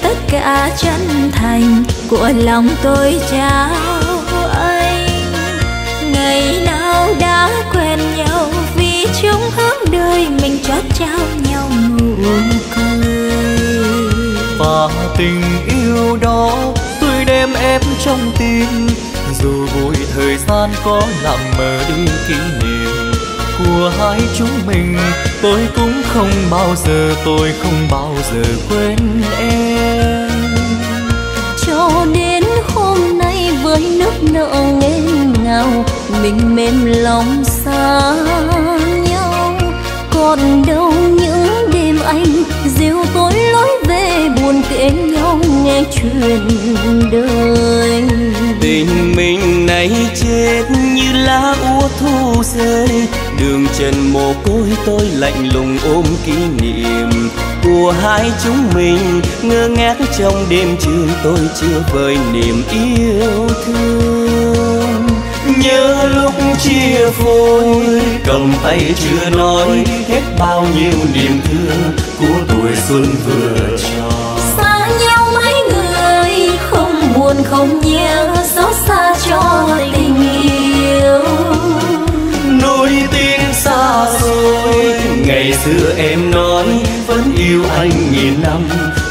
Tất cả chân thành của lòng tôi trao anh, ngày nào đã quen nhau vì chung hướng đời mình chót trao nhau nụ cười. Và tình yêu đó tôi đem ép trong tim, dù vội thời gian có làm mờ đi kỷ niệm của hai chúng mình. Tôi cũng không bao giờ, tôi không bao giờ quên em. Cho đến hôm nay với nước nợ nghẹn ngào, mình mềm lòng xa nhau. Còn đâu những đêm anh dìu tôi lối về, buồn kể nhau nghe chuyện đời. Tình mình nay chết như lá úa thu rơi, đường trần mồ côi tôi lạnh lùng ôm kỷ niệm của hai chúng mình. Ngơ ngác trong đêm trường tôi chưa vơi niềm yêu thương. Nhớ lúc chia phôi cầm tay chưa nói hết bao nhiêu niềm thương của tuổi xuân vừa tròn. Xa nhau mấy người không buồn không nhớ, xót xa cho tình yêu nỗi tim xa xôi. Ngày xưa em nói vẫn yêu anh nghìn năm,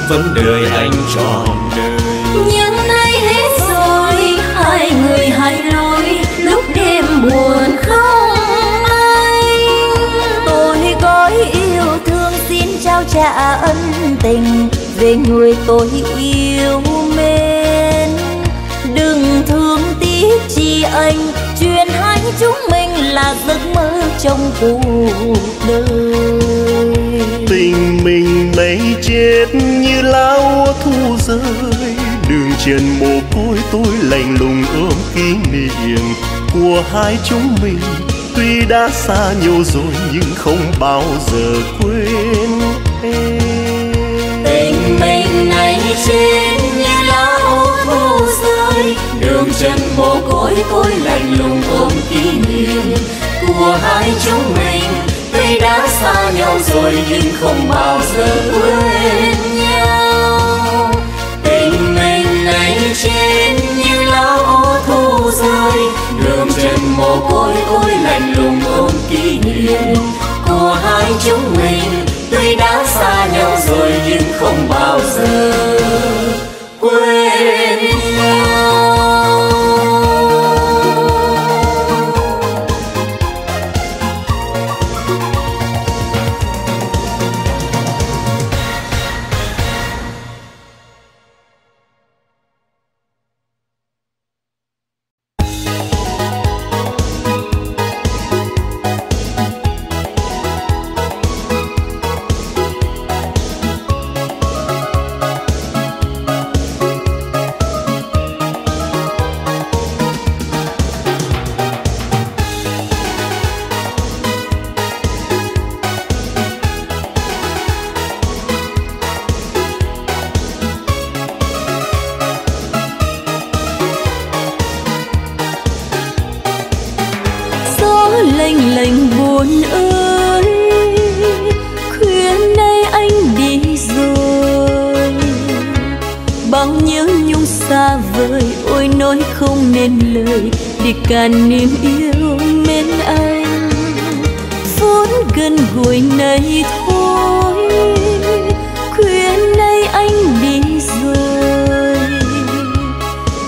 vẫn đời anh trọn đời. Nhưng nay hết rồi, hai người hai lối, lúc đêm buồn không anh. Tôi gói yêu thương xin trao trả ân tình về người tôi yêu mến. Đừng thương tiếc chi anh, chuyện hai chúng mình là giấc mơ trong cuộc đời. Tình mình nay chết như lá úa thu rơi, đường trần mồ côi tôi lạnh lùng ôm kỷ niệm của hai chúng mình. tuy đã xa nhau rồi nhưng không bao giờ quên em. Tình mình này trên như lá hú thu rơi, đường chân mồ côi tôi lạnh lùng ôm kỷ niệm của hai chúng mình. Tuy đã xa nhau rồi nhưng không bao giờ quên nhau. Tình mình này trên như lá hú thu rơi, đường chân mồ côi tôi lạnh lùng ôm kỷ niệm của hai chúng mình. Tuy đã xa nhau rồi nhưng không bao giờ quên nhau. Cạn niềm yêu mến anh vốn gần gũi này thôi, khuya nay anh đi rồi.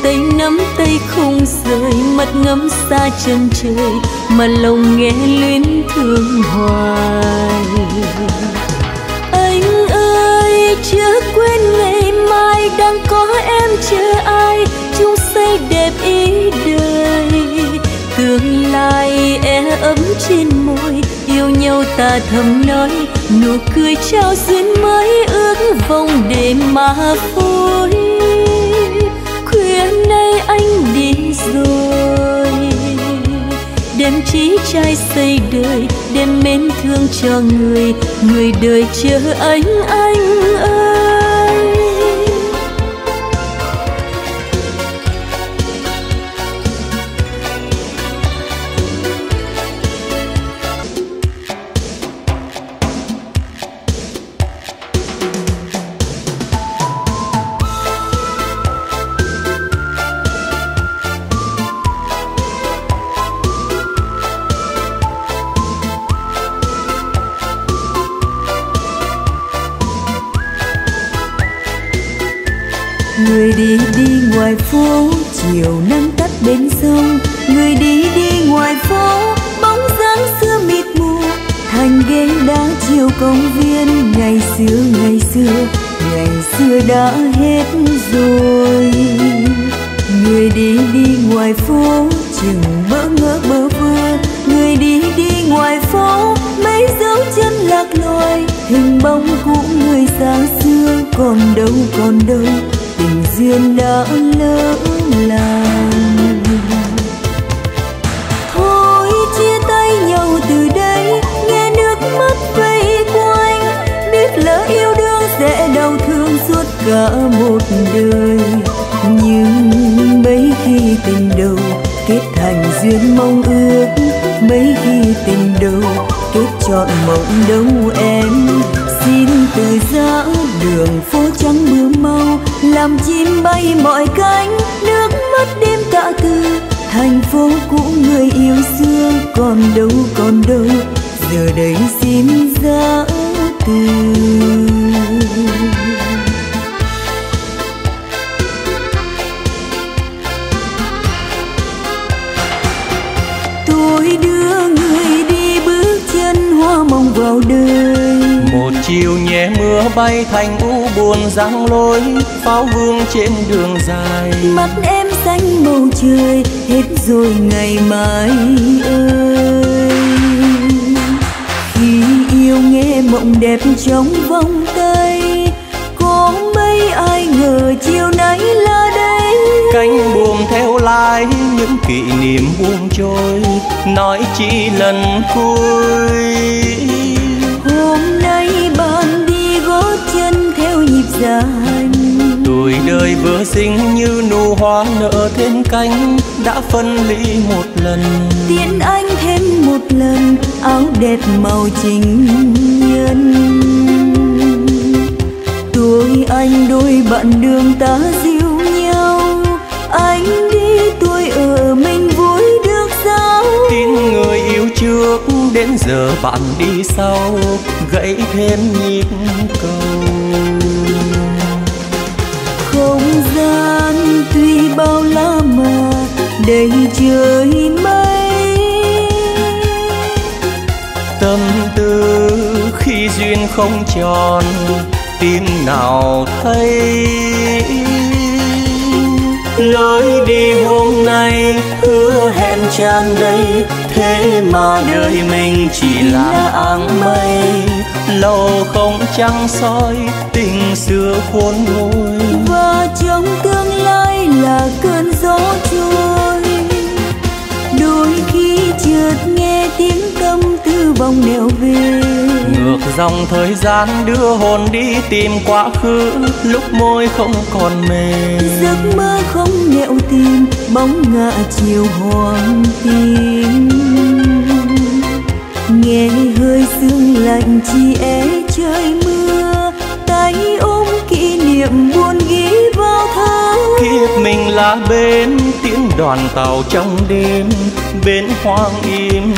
Tay nắm tay không rời, mắt ngắm xa chân trời mà lòng nghe luyến thương hoài. Anh ơi chưa quên ngày mai đang có em chờ ai, chung say đẹp ý đời. Tương lai e ấm trên môi, yêu nhau ta thầm nói, nụ cười trao duyên mới ước vòng để mà phối. Khuya nay anh đi rồi, đêm trí trai xây đời, đêm mến thương cho người, người đời chờ anh anh ơi. Người đi đi ngoài phố, chiều nắng tắt bên sông. Người đi đi ngoài phố, bóng dáng xưa mịt mù. Thành ghế đá chiều công viên, ngày xưa ngày xưa, ngày xưa đã hết rồi. Người đi đi ngoài phố, chừng bỡ ngỡ bơ vơ. Người đi đi ngoài phố, mấy dấu chân lạc loài. Hình bóng cũ người xa xưa, còn đâu còn đâu. Tình duyên đã lỡ làng, thôi chia tay nhau từ đây. Nghe nước mắt vây quanh, biết lỡ yêu đương sẽ đau thương suốt cả một đời. Nhưng mấy khi tình đầu kết thành duyên mong ước, mấy khi tình đầu kết chọn mộng đâu em. Xin từ giã đường phố trắng mưa mau, làm chim bay mọi cánh, nước mắt đêm tạ từ. Thành phố cũ người yêu xưa, còn đâu còn đâu, giờ đây xin giã từ. Tôi đưa người đi bước chân hoa mộng vào đời. Một chiều nhẹ mưa bay thành u buồn giăng lối, pháo vương trên đường dài. Mắt em xanh bầu trời, hết rồi ngày mai ơi. Khi yêu nghe mộng đẹp trong vòng tay, có mấy ai ngờ chiều nay là đây. Cánh buồm theo lái mãi những kỷ niệm buông trôi, nói chỉ lần cuối. Hôm nay bạn đi gót chân theo nhịp dần, tuổi đời vừa xinh như nụ hoa nở thêm cánh, đã phân ly một lần, tiễn anh thêm một lần áo đẹp màu tình nhân. Tôi anh đôi bạn đường ta dịu nhau, anh đi tôi ở mình vui được sao? Tin người yêu trước đến giờ bạn đi sau, gãy thêm nhịp cầu. Không gian tuy bao la mà đầy trời mây, tâm tư khi duyên không tròn tim nào thấy. Lối đi hôm nay hứa hẹn tràn đầy, thế mà đời mình chỉ là áng mây. Lâu không trăng soi tình xưa khôn nguôi, và trong tương lai là cơn gió trôi. Đôi khi chợt nghe tiếng tâm tư vòng nẻo về, ngược dòng thời gian đưa hồn đi tìm quá khứ. Lúc môi không còn mềm, giấc mơ không nẻo tìm bóng ngã chiều hoàng tim. Nghe hơi sương lạnh chi é trời mưa, tay ôm kỷ niệm buồn ghi vào thơ. Kiếp mình là bến, tiếng đoàn tàu trong đêm, bến hoang im lìm.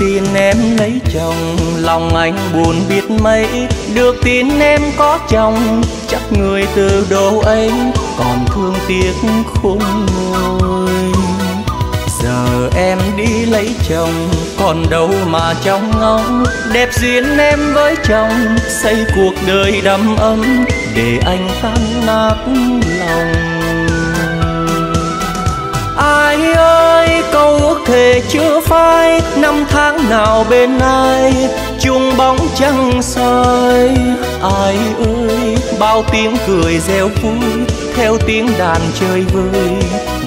Tin em lấy chồng, lòng anh buồn biết mấy. Được tin em có chồng, chắc người từ đâu ấy còn thương tiếc khôn nguôi. Giờ em đi lấy chồng, còn đâu mà trong ngóng. Đẹp duyên em với chồng, xây cuộc đời đầm ấm, để anh tan nát lòng. Ai ơi câu ước thề chưa phai, năm tháng nào bên ai chung bóng trăng soi. Ai ơi bao tiếng cười reo vui, theo tiếng đàn chơi vơi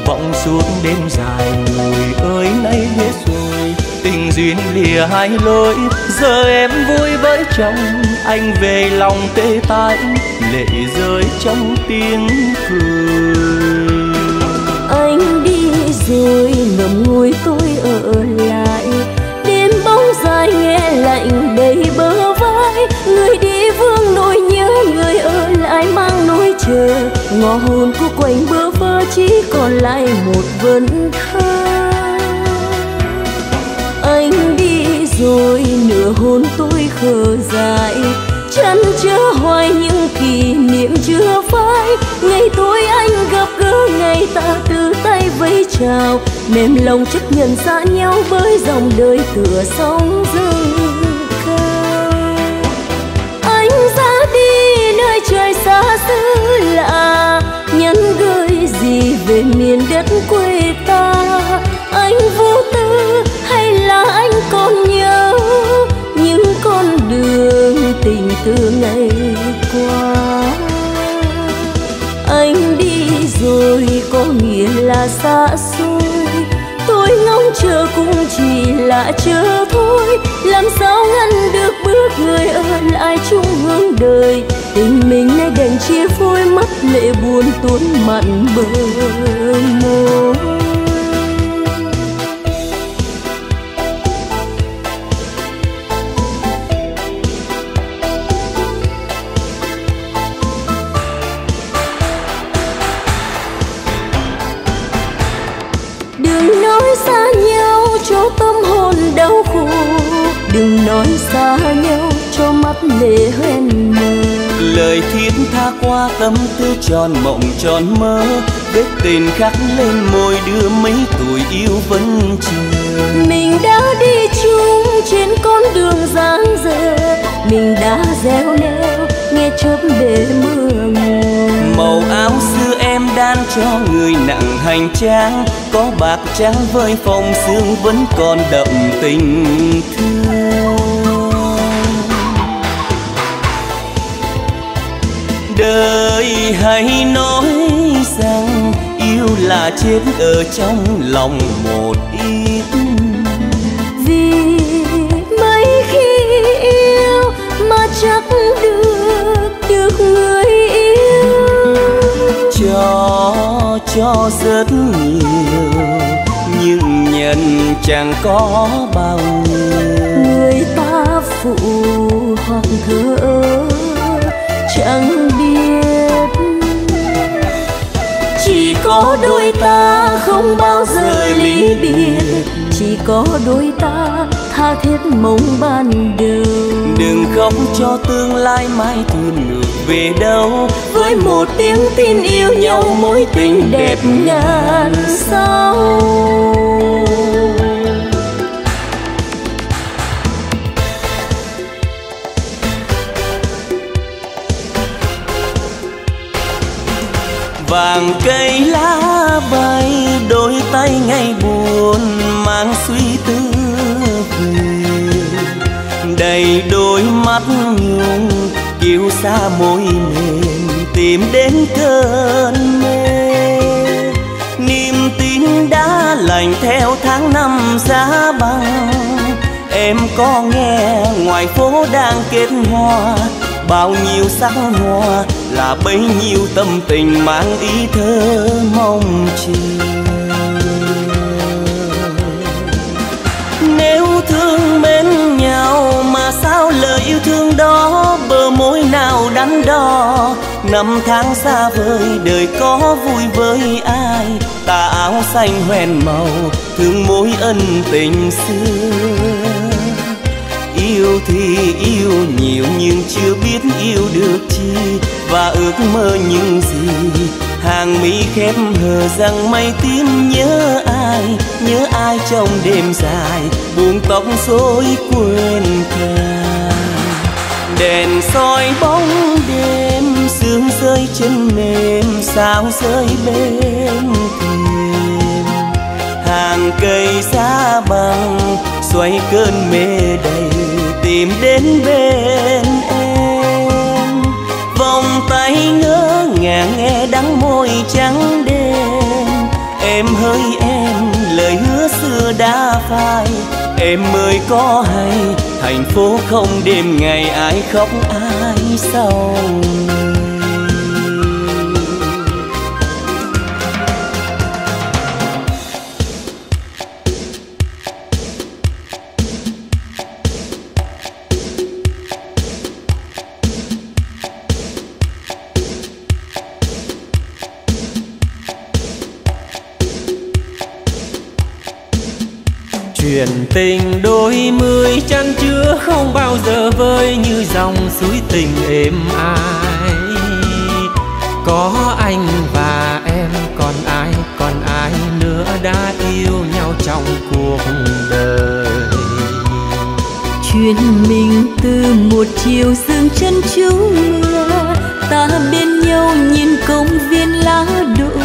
vọng suốt đêm dài. Người ơi nay hết rồi, tình duyên lìa hai lối. Giờ em vui với chồng, anh về lòng tê tái, lệ rơi trong tiếng cười. Anh đi rồi ngậm ngùi tôi ở lại, đêm bóng dài nghe lạnh đầy bờ vai. Người đi vương nỗi nhớ, người ở lại mang nỗi chờ. Ngõ hồn của quanh bơ vơ, chỉ còn lại một vần thơ. Anh đi rồi nửa hồn tôi khờ dại, chăn chứa hoài những kỷ niệm chưa phai. Ngày tôi anh gặp gỡ, ngày ta từ tay vẫy chào, mềm lòng chấp nhận xa nhau với dòng đời tựa sóng dâng cao. Anh ra đi nơi trời xa xứ lạ, nhắn gửi gì về miền đất quê ta. Anh vô tư hay là anh còn nhớ những con đường tình từ ngày qua? Anh đi rồi có nghĩa là xa xôi, tôi ngóng chờ cũng chỉ là chờ thôi. Làm sao ngăn được bước người ở lại chung hướng đời, tình mình nay đành chia phôi, mắt lệ buồn tuôn mặn bờ môi. Đau khổ, đừng nói xa nhau cho mắt lệ hoen mờ. Lời thiết tha qua tâm tư tròn mộng tròn mơ, vết tình khắc lên môi đưa mấy tuổi yêu vẫn chờ. Mình đã đi chung trên con đường dang dở, mình đã réo neo nghe chớp bể mưa mờ. Màu áo xưa em đan cho người nặng hành trang, có bạc trắng với phong sương vẫn còn đậm tình thương. Đời hay nói rằng yêu là chết ở trong lòng một ít, vì mấy khi yêu mà chắc được được người yêu. Cho, cho rất nhiều nhưng nhận chẳng có bao nhiêu. Người ta phụ hoặc thơ chẳng biết, chỉ có đôi ta không bao giờ lý biệt, chỉ có đôi ta tha thiết mong ban đầu. Đừng khóc cho tương lai mai thương ngược về đâu, với một tiếng tin yêu nhau mối tình đẹp ngàn sao. Vàng cây lá bay đôi tay ngày buồn mang suy tư về, đầy đôi mắt nhung kiêu xa môi mềm tìm đến cơn mê. Niềm tin đã lành theo tháng năm giá băng, em có nghe ngoài phố đang kết hoa. Bao nhiêu sắc hoa là bấy nhiêu tâm tình mang ý thơ mong chờ. Nếu thương mến nhau mà sao lời yêu thương đó bờ môi nào đắn đo. Năm tháng xa vời đời có vui với ai, tà áo xanh hoen màu thương mối ân tình xưa. Yêu thì yêu nhiều nhưng chưa biết yêu được chi, và ước mơ những gì hàng mi khép hờ rằng mây tím. Nhớ ai, nhớ ai trong đêm dài buông tóc rối quên cả. Đèn soi bóng đêm sương rơi chân mềm, sao rơi bên thềm. Hàng cây giá băng xoay cơn mê đầy tìm đến bên em. Vòng tay ngỡ ngàng nghe đắng môi trắng đêm. Em hỡi em lời hứa xưa đã phai, em mới có hay thành phố không đêm ngày ai khóc ai sau. Chuyện tình đôi mươi chăn chứa không bao giờ vơi, như dòng suối tình êm ái. Có anh và em còn ai, còn ai nữa đã yêu nhau trong cuộc đời. Chuyện mình từ một chiều sương chân trú mưa, ta bên nhau nhìn công viên lá đổ.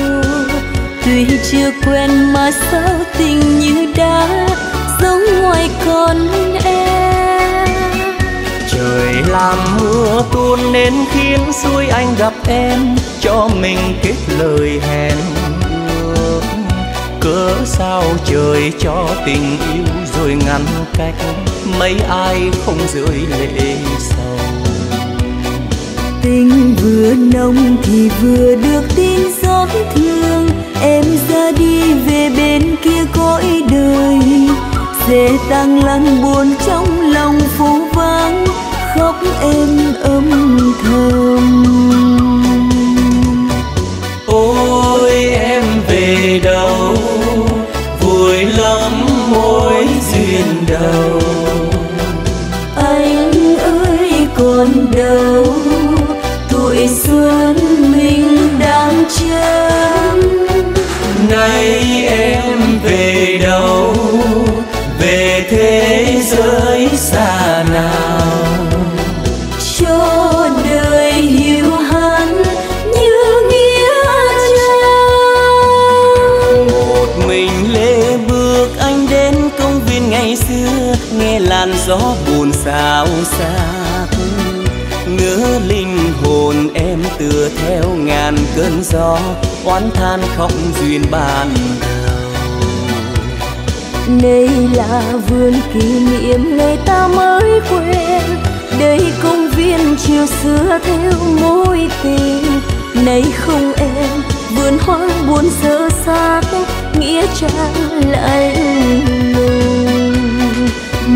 Tuy chưa quen mà sao tình như đã giống ngoài con em. Trời làm mưa tuôn nên khiến xuôi anh gặp em, cho mình kết lời hẹn ước. Cớ sao trời cho tình yêu rồi ngăn cách, mấy ai không rơi lệ sầu. Tình vừa nồng thì vừa được tin gió thương, em ra đi về bên kia cõi đời. Dễ tăng lăn buồn trong lòng phố vắng, khóc em âm thầm. Ôi em về đâu, vui lắm mối duyên đầu. Anh ơi còn đâu, tuổi xuân mình đang chớm. Nay em về đâu, về thế giới xa nào. Cho đời hiu hắt như nghĩa trang. cánh công viên ngày xưa nghe làn gió buồn xao xạc, ngỡ linh hồn em tựa theo ngàn cơn gió oán than khóc duyên ban đầu. Đây là vườn kỷ niệm ngày ta mới quen, đây công viên chiều xưa theo mối tình. Nay không em, vườn hoang buồn sơ xác, nghĩa trang lại mình.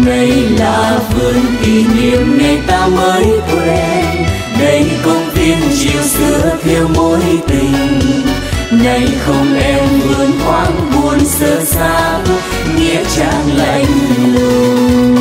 Đây là vườn kỷ niệm ngày ta mới quen, đây công viên chiều xưa theo mối tình. Nay không em, vườn hoang buồn sơ xác, nghĩa trang lạnh lùng.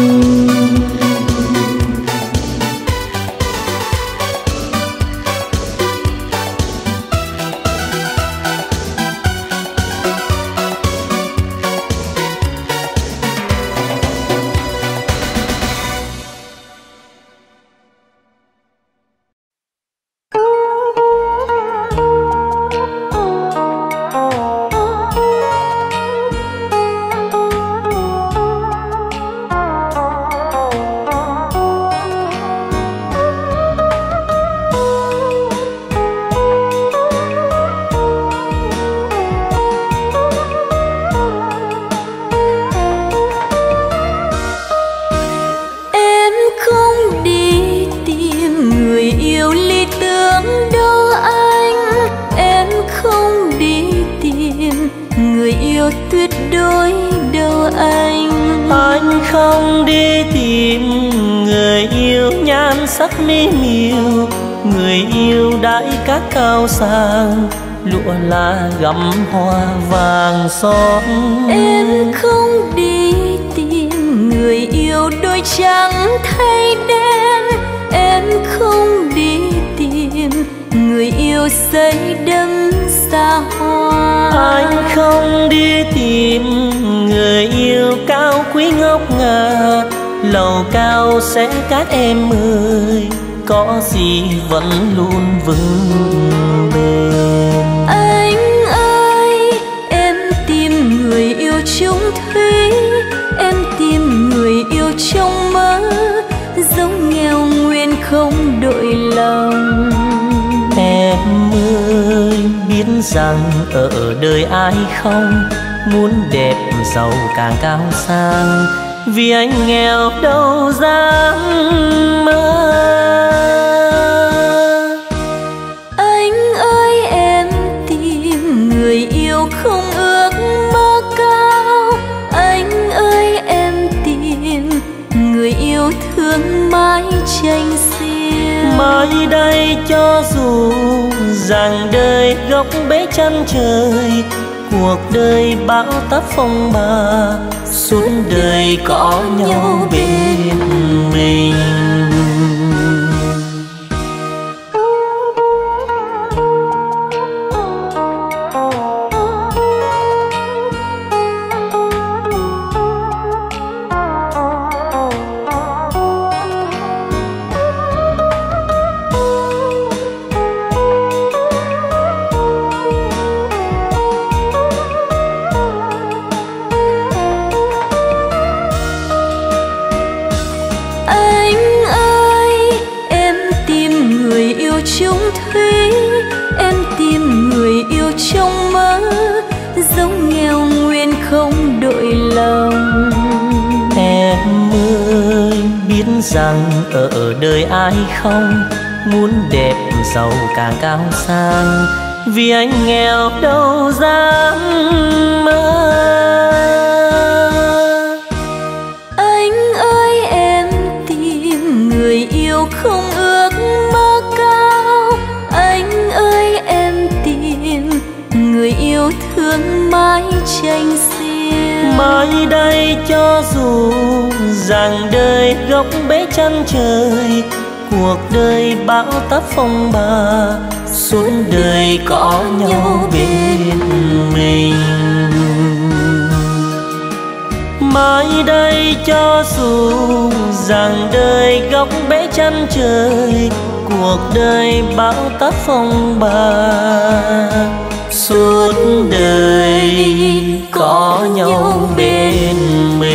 Gắm hoa vàng son, em không đi tìm người yêu đôi trắng thay đen, em không đi tìm người yêu say đắm xa hoa. Anh không đi tìm người yêu cao quý ngốc ngà, lầu cao sẽ cát em ơi, có gì vẫn luôn vững bền. Chúng thấy em tìm người yêu trong mơ, giống nghèo nguyên không đổi lòng. Em ơi biết rằng ở đời ai không muốn đẹp giàu càng cao sang, vì anh nghèo đâu dám mơ. Anh ơi em tìm người yêu không ước mơ cao, thương mãi tranh xiên. Mai đây cho dù rằng đời góc bể chăn trời, cuộc đời bão táp phong ba, suốt đời có nhau bên mình. Rằng ở đời ai không muốn đẹp giàu càng cao sang, vì anh nghèo đâu dám mơ. Anh ơi em tìm người yêu không ước mơ cao, anh ơi em tìm người yêu thương mãi tranh xiên. Mai đây cho dù rằng đời góc bể chăn trời, cuộc đời bão táp phong ba, suốt đời có nhau bên mình. Mai đây cho dù rằng đời góc bể chăn trời, cuộc đời bão táp phong ba, suốt đời có nhau bên mình.